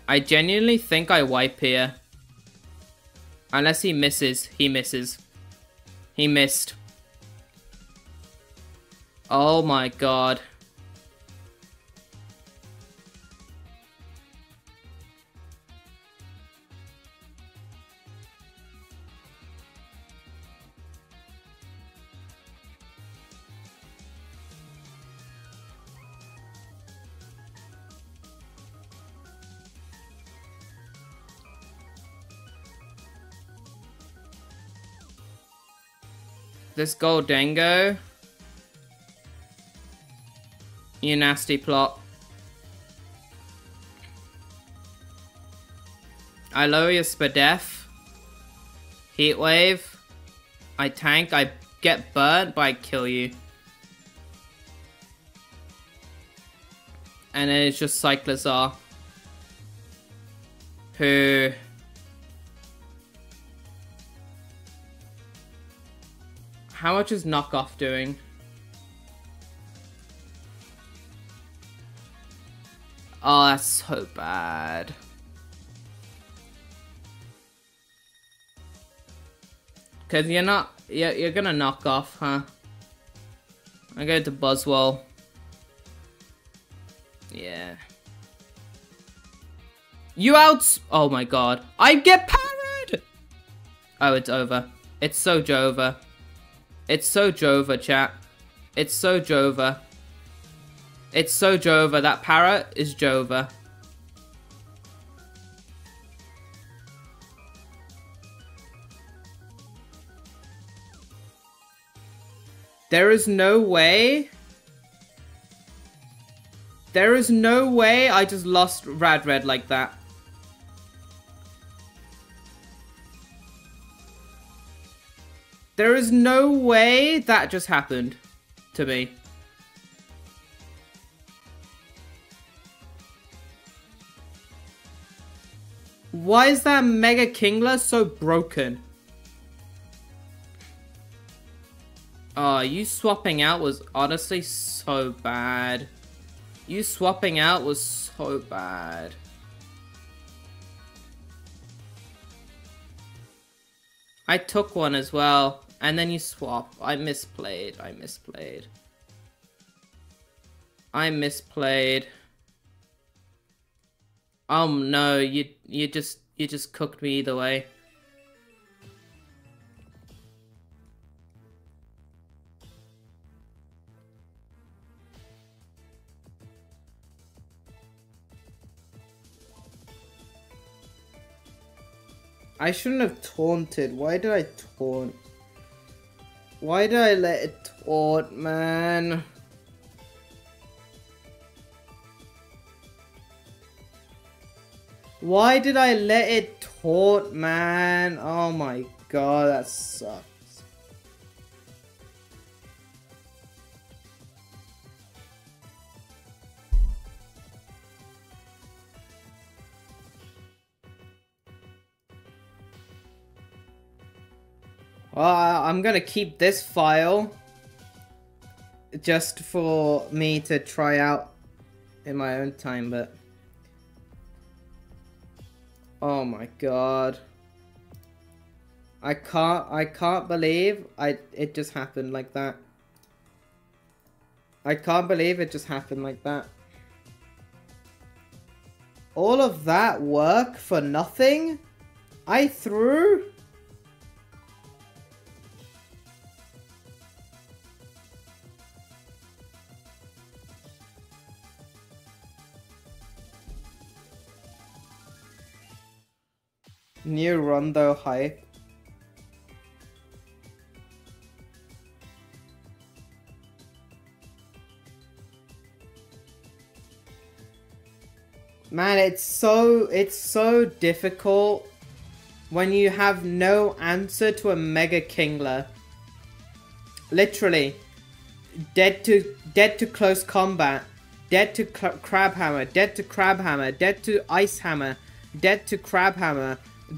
I genuinely think I wipe here. Unless he misses. He misses. He missed. Oh my god. This Gholdengo, you nasty plot. I lower your Spadef. Heat wave. I tank. I get burnt, but I kill you. And then it's just Cyclozar, who. How much is knockoff doing? Oh, that's so bad. Cause you're gonna knock off, huh? I go to Boswell. Yeah. You out! Oh my god! I get parried! Oh, it's over. It's so Jova. It's so Jova, chat. It's so Jova. It's so Jova. That parrot is Jova. There is no way. There is no way I just lost Radred like that. There is no way that just happened to me. Why is that Mega Kingler so broken? Oh, you swapping out was honestly so bad. You swapping out was so bad. I took one as well. And then you swap. I misplayed. I misplayed. I misplayed. Oh no, you just cooked me either way. I shouldn't have taunted. Why did I taunt? Why did I let it taunt, man? Why did I let it taunt, man? Oh my god, that sucks. Well, I'm gonna keep this file just for me to try out in my own time, but... Oh my god. I can't believe it just happened like that. I can't believe it just happened like that. All of that work for nothing? I threw... New Rondo hype. Man, it's so difficult when you have no answer to a Mega Kingler. Literally, dead to close combat, dead to crab hammer, dead to crab hammer, dead to ice hammer, dead to crab hammer.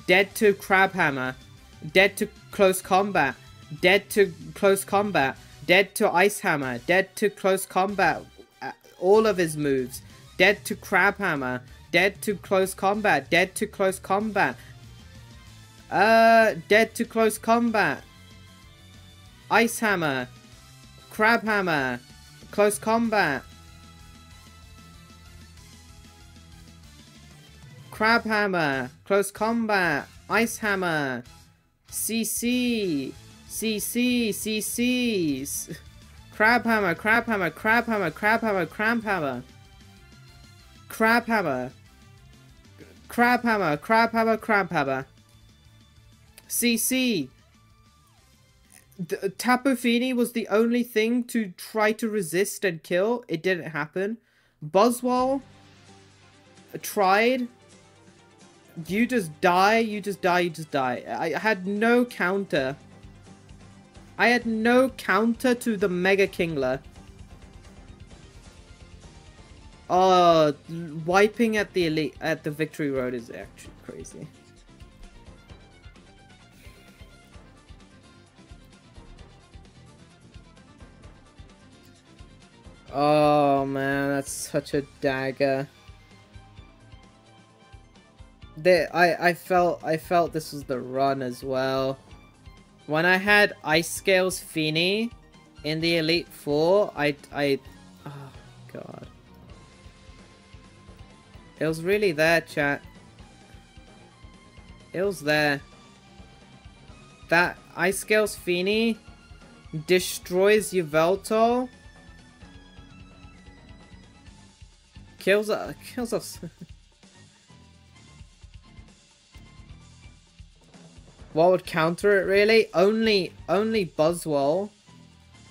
Dead to crab hammer, dead to close combat, dead to close combat, dead to ice hammer, dead to close combat, all of his moves, dead to crab hammer, dead to close combat, dead to close combat, dead to close combat, Ice Hammer, Crab Hammer, Close Combat, Crab Hammer, Close Combat, Ice Hammer, CC, CC, CC, Crab Hammer, Crab Hammer, Crab Hammer, Crab Hammer, Crab Hammer, Crab Hammer, Crab Hammer, Crab Hammer, Crab Hammer, CC. Tapu Fini was the only thing to try to resist and kill. It didn't happen. Boswell tried. You just die, you just die, you just die. I had no counter. I had no counter to the Mega Kingler. Wiping at the elite, at the Victory Road is actually crazy. Oh man, that's such a dagger. I felt this was the run as well. When I had Ice Scales Fini in the Elite Four, oh god. It was really there, chat. It was there. That Ice Scales Fini destroys Yveltal. Kills us. What would counter it really? Only Buzzwole.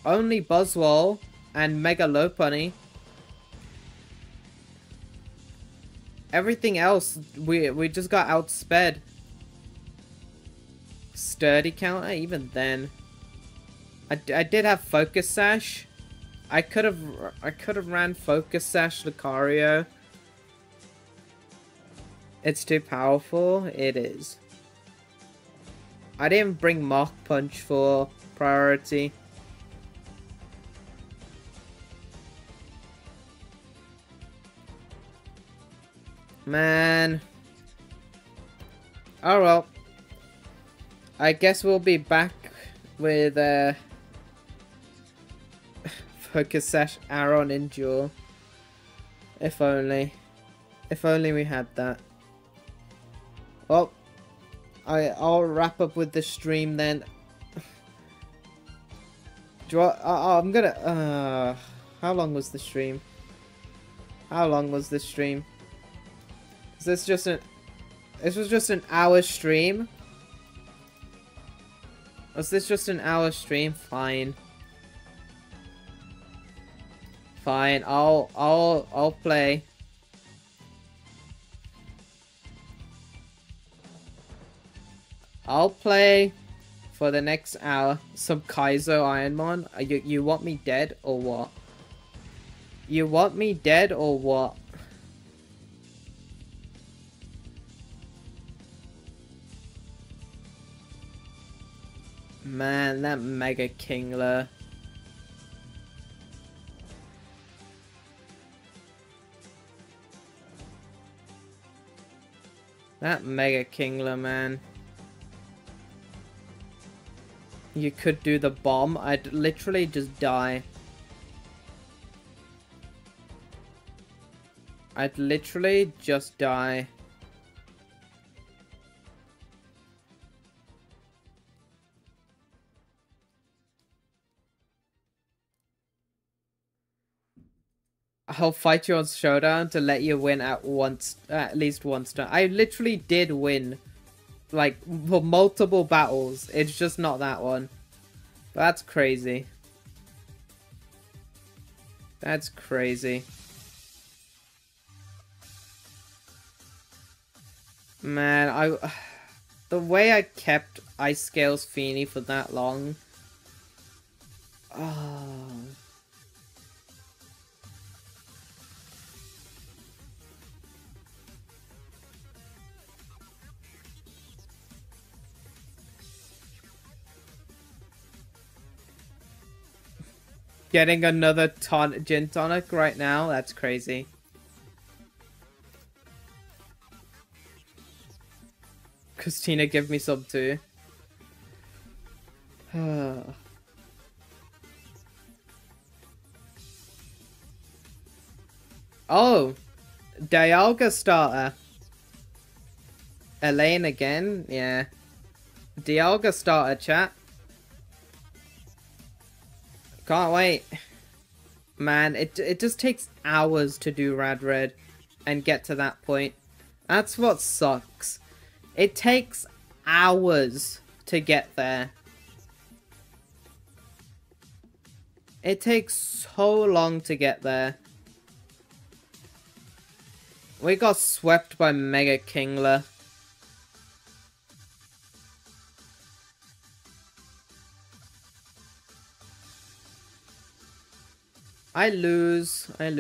Only Buzzwole and Mega Lopunny. Everything else, we just got outsped. Sturdy counter, even then. I did have Focus Sash. I could have ran Focus Sash Lucario. It's too powerful, it is. I didn't bring Mach Punch for priority. Man. Oh well. I guess we'll be back with Focus Sash Aron Endure. If only. If only we had that. Well. I'll wrap up with the stream then. How long was the stream? How long was this stream? Is this just an... This was just an hour stream? Was this just an hour stream? Fine. Fine, I'll play. I'll play for the next hour some Kaizo Ironmon. You want me dead or what? You want me dead or what? Man, that Mega Kingler. That Mega Kingler, man. You could do the bomb. I'd literally just die. I'd literally just die. I'll fight you on Showdown to let you win at once, at least once. I literally did win. Like, for multiple battles. It's just not that one. That's crazy. That's crazy. Man, the way I kept Ice Scales Fini for that long. Oh. Getting another gin tonic right now? That's crazy. Christina, give me some too. Oh, Dialga starter. Elaine again, yeah. Dialga starter, chat. Can't wait. Man, it just takes hours to do Rad Red and get to that point. That's what sucks. It takes hours to get there. It takes so long to get there. We got swept by Mega Kingler. I lose. It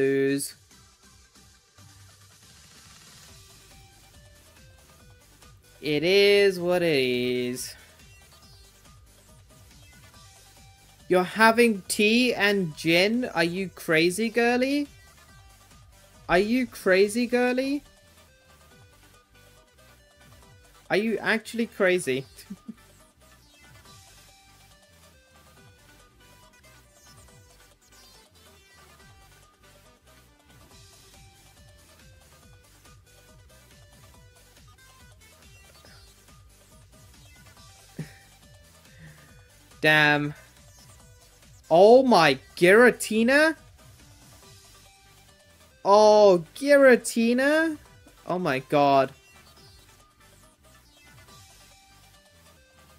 is what it is. You're having tea and gin? Are you crazy, girly? Are you crazy, girly? Are you actually crazy? Damn. Oh my, Giratina? Oh, Giratina? Oh my god.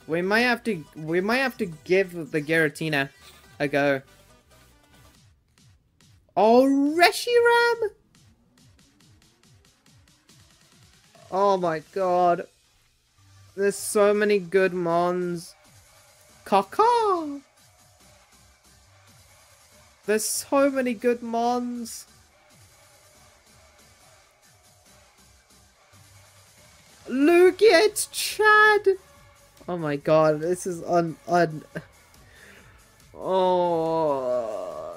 We might have to give the Giratina a go. Oh, Reshiram? Oh my god. There's so many good mons. Caw-caw! There's so many good mons. Look, it's Chad! Oh my god, this is Oh,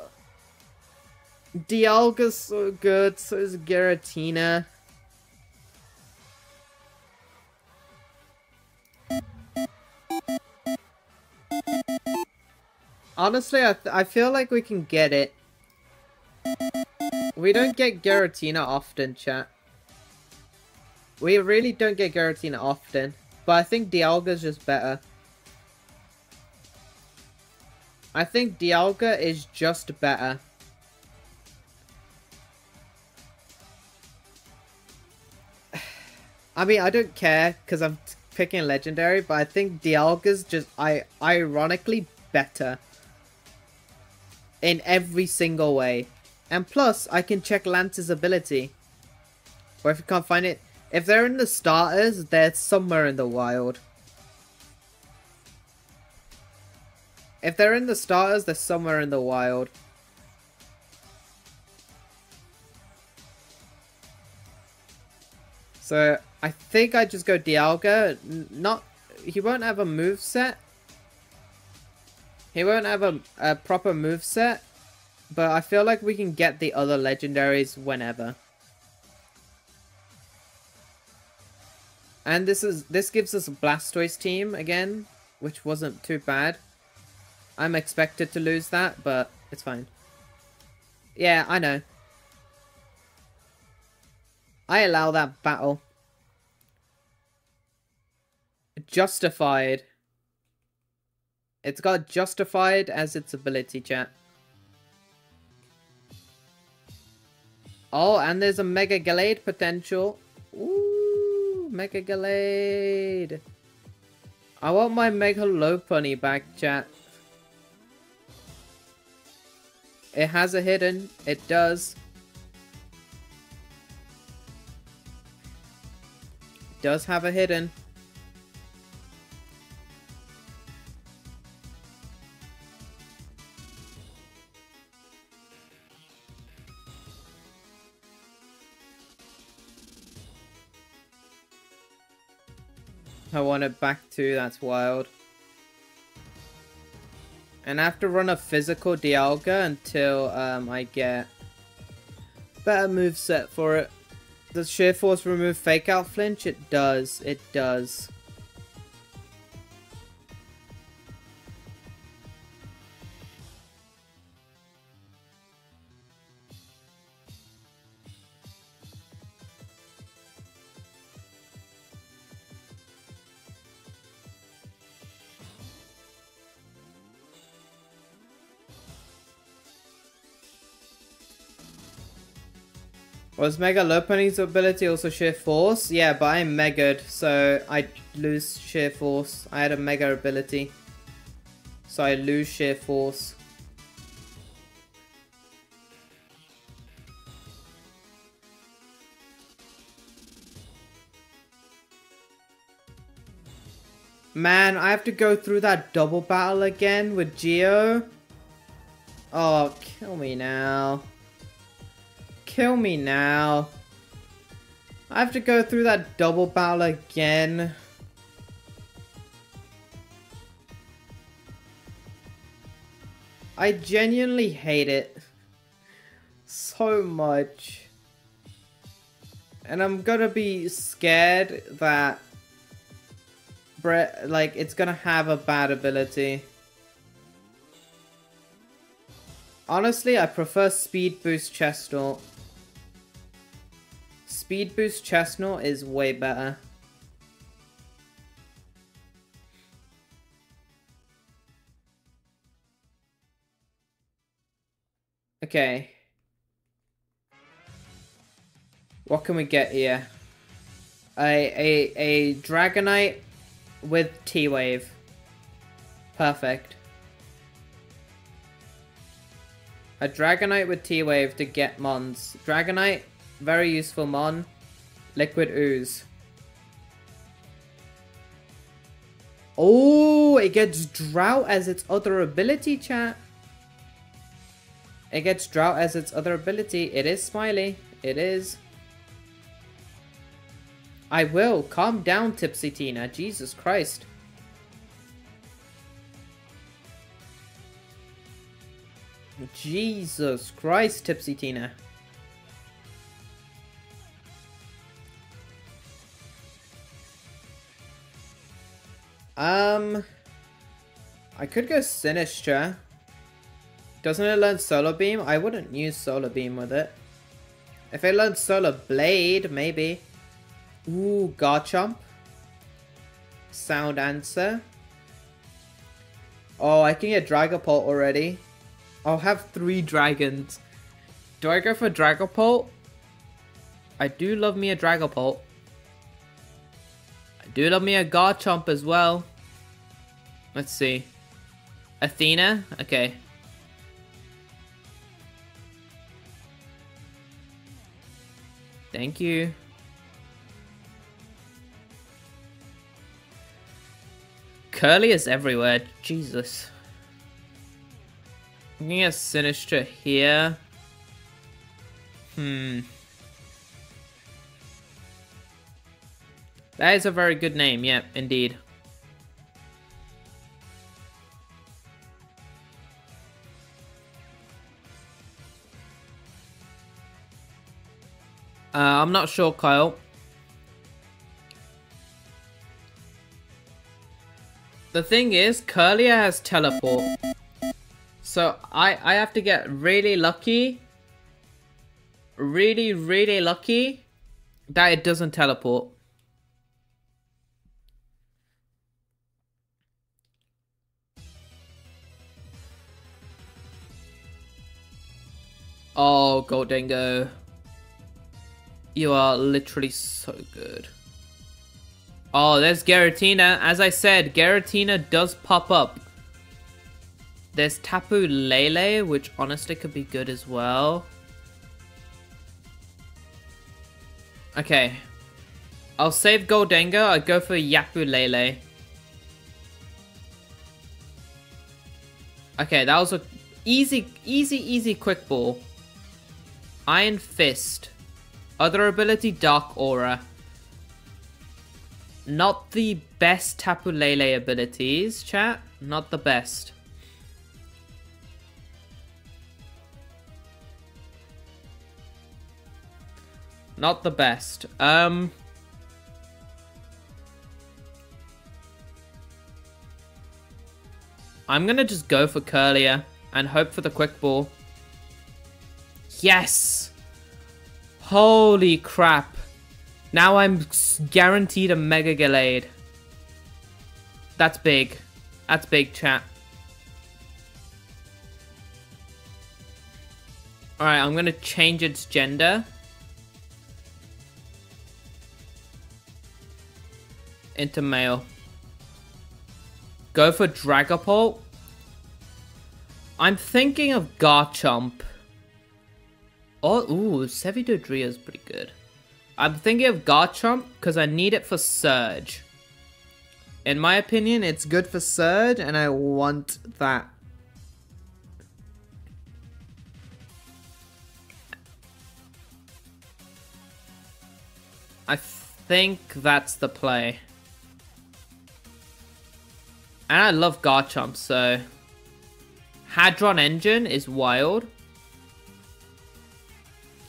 Dialga's so good, so is Giratina. Honestly, I feel like we can get it. We don't get Giratina often, chat. We really don't get Giratina often. But I think Dialga's just better. I think Dialga is just better. I mean, I don't care because I'm picking Legendary, but I think Dialga's just ironically better. In every single way. And plus, I can check Lance's ability. Or if you can't find it. If they're in the starters, they're somewhere in the wild. If they're in the starters, they're somewhere in the wild. So, I think I just go Dialga. He won't have a moveset. He won't have a proper moveset, but I feel like we can get the other legendaries whenever. And this gives us a Blastoise team again, which wasn't too bad. I'm expected to lose that, but it's fine. Yeah, I know. I allow that battle. Justified. It's got Justified as its ability, chat. Oh, and there's a Mega Gallade potential. Ooh, Mega Gallade. I want my Mega Lopunny back, chat. It has a hidden. It does. It does have a hidden. I want it back too, that's wild. And I have to run a physical Dialga until I get better moveset for it. Does Sheer Force remove Fake Out Flinch? It does, it does. Was Mega Lopunny's ability also Sheer Force? Yeah, but I'm Mega'd, so I lose Sheer Force. I had a Mega ability, so I lose Sheer Force. Man, I have to go through that double battle again with Geo. Oh, kill me now. Kill me now. I have to go through that double battle again. I genuinely hate it so much. And I'm gonna be scared that like it's gonna have a bad ability. Honestly, I prefer Speed Boost Chesnaught. Speed Boost Chesnaught is way better. Okay. What can we get here? A Dragonite with T-Wave. Perfect. A Dragonite with T-Wave to get Mons. Dragonite, very useful Mon. Liquid Ooze. Oh, it gets Drought as its other ability, chat. It gets Drought as its other ability. It is Smiley. It is. I will. Calm down, Tipsy Tina. Jesus Christ. Jesus Christ, Tipsy Tina. I could go Sinistra. Doesn't it learn Solar Beam? I wouldn't use Solar Beam with it. If it learns Solar Blade, maybe. Ooh, Garchomp. Sound answer. Oh, I can get Dragapult already. I'll have 3 dragons. Do I go for Dragapult? I do love me a Dragapult. I do love me a Garchomp as well. Let's see. Athena? Okay. Thank you. Curly is everywhere. Jesus. I'm gonna get Sinistra here. That is a very good name, yep, yeah, indeed. I'm not sure, Kyle. The thing is, Curly has teleport. So I have to get really lucky, really lucky that it doesn't teleport. Oh, Gholdengo. You are literally so good. Oh, there's Giratina. As I said, Giratina does pop up. There's Tapu Lele, which honestly could be good as well. Okay. I'll save Gholdengo. I go for Yapu Lele. Okay, that was a easy quick ball. Iron Fist. Other ability, Dark Aura. Not the best Tapu Lele abilities, chat. Not the best. Not the best. I'm gonna just go for Curlier and hope for the quick ball. Yes! Holy crap. Now I'm guaranteed a Mega Gallade. That's big. That's big, chat. Alright, I'm gonna change its gender. into Mail. Go for Dragapult. I'm thinking of Garchomp. Oh, ooh, Sevidodria is pretty good. I'm thinking of Garchomp because I need it for Surge. In my opinion, it's good for Surge, and I want that. I think that's the play. And I love Garchomp, so... Hadron Engine is wild.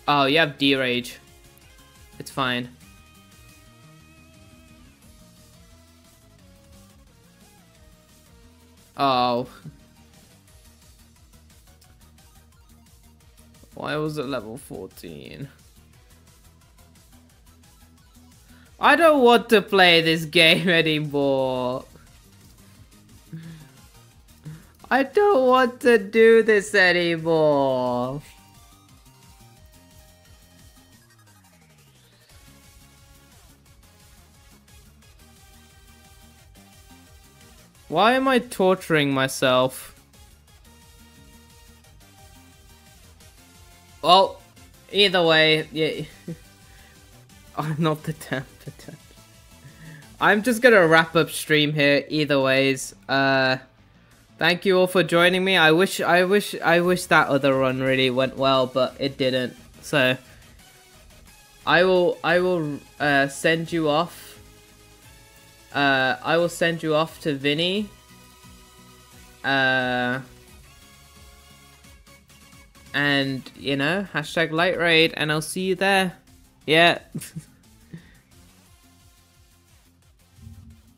Oh, you have D-Rage. It's fine. Oh. Why was it level 14? I don't want to play this game anymore. I don't want to do this anymore. Why am I torturing myself? Well, either way, yeah. I'm not the temper. I'm just gonna wrap up stream here. Either ways, thank you all for joining me. I wish that other run really went well, but it didn't. So I will send you off. I will send you off to Vinny. And, you know, #LightRaid, and I'll see you there. Yeah.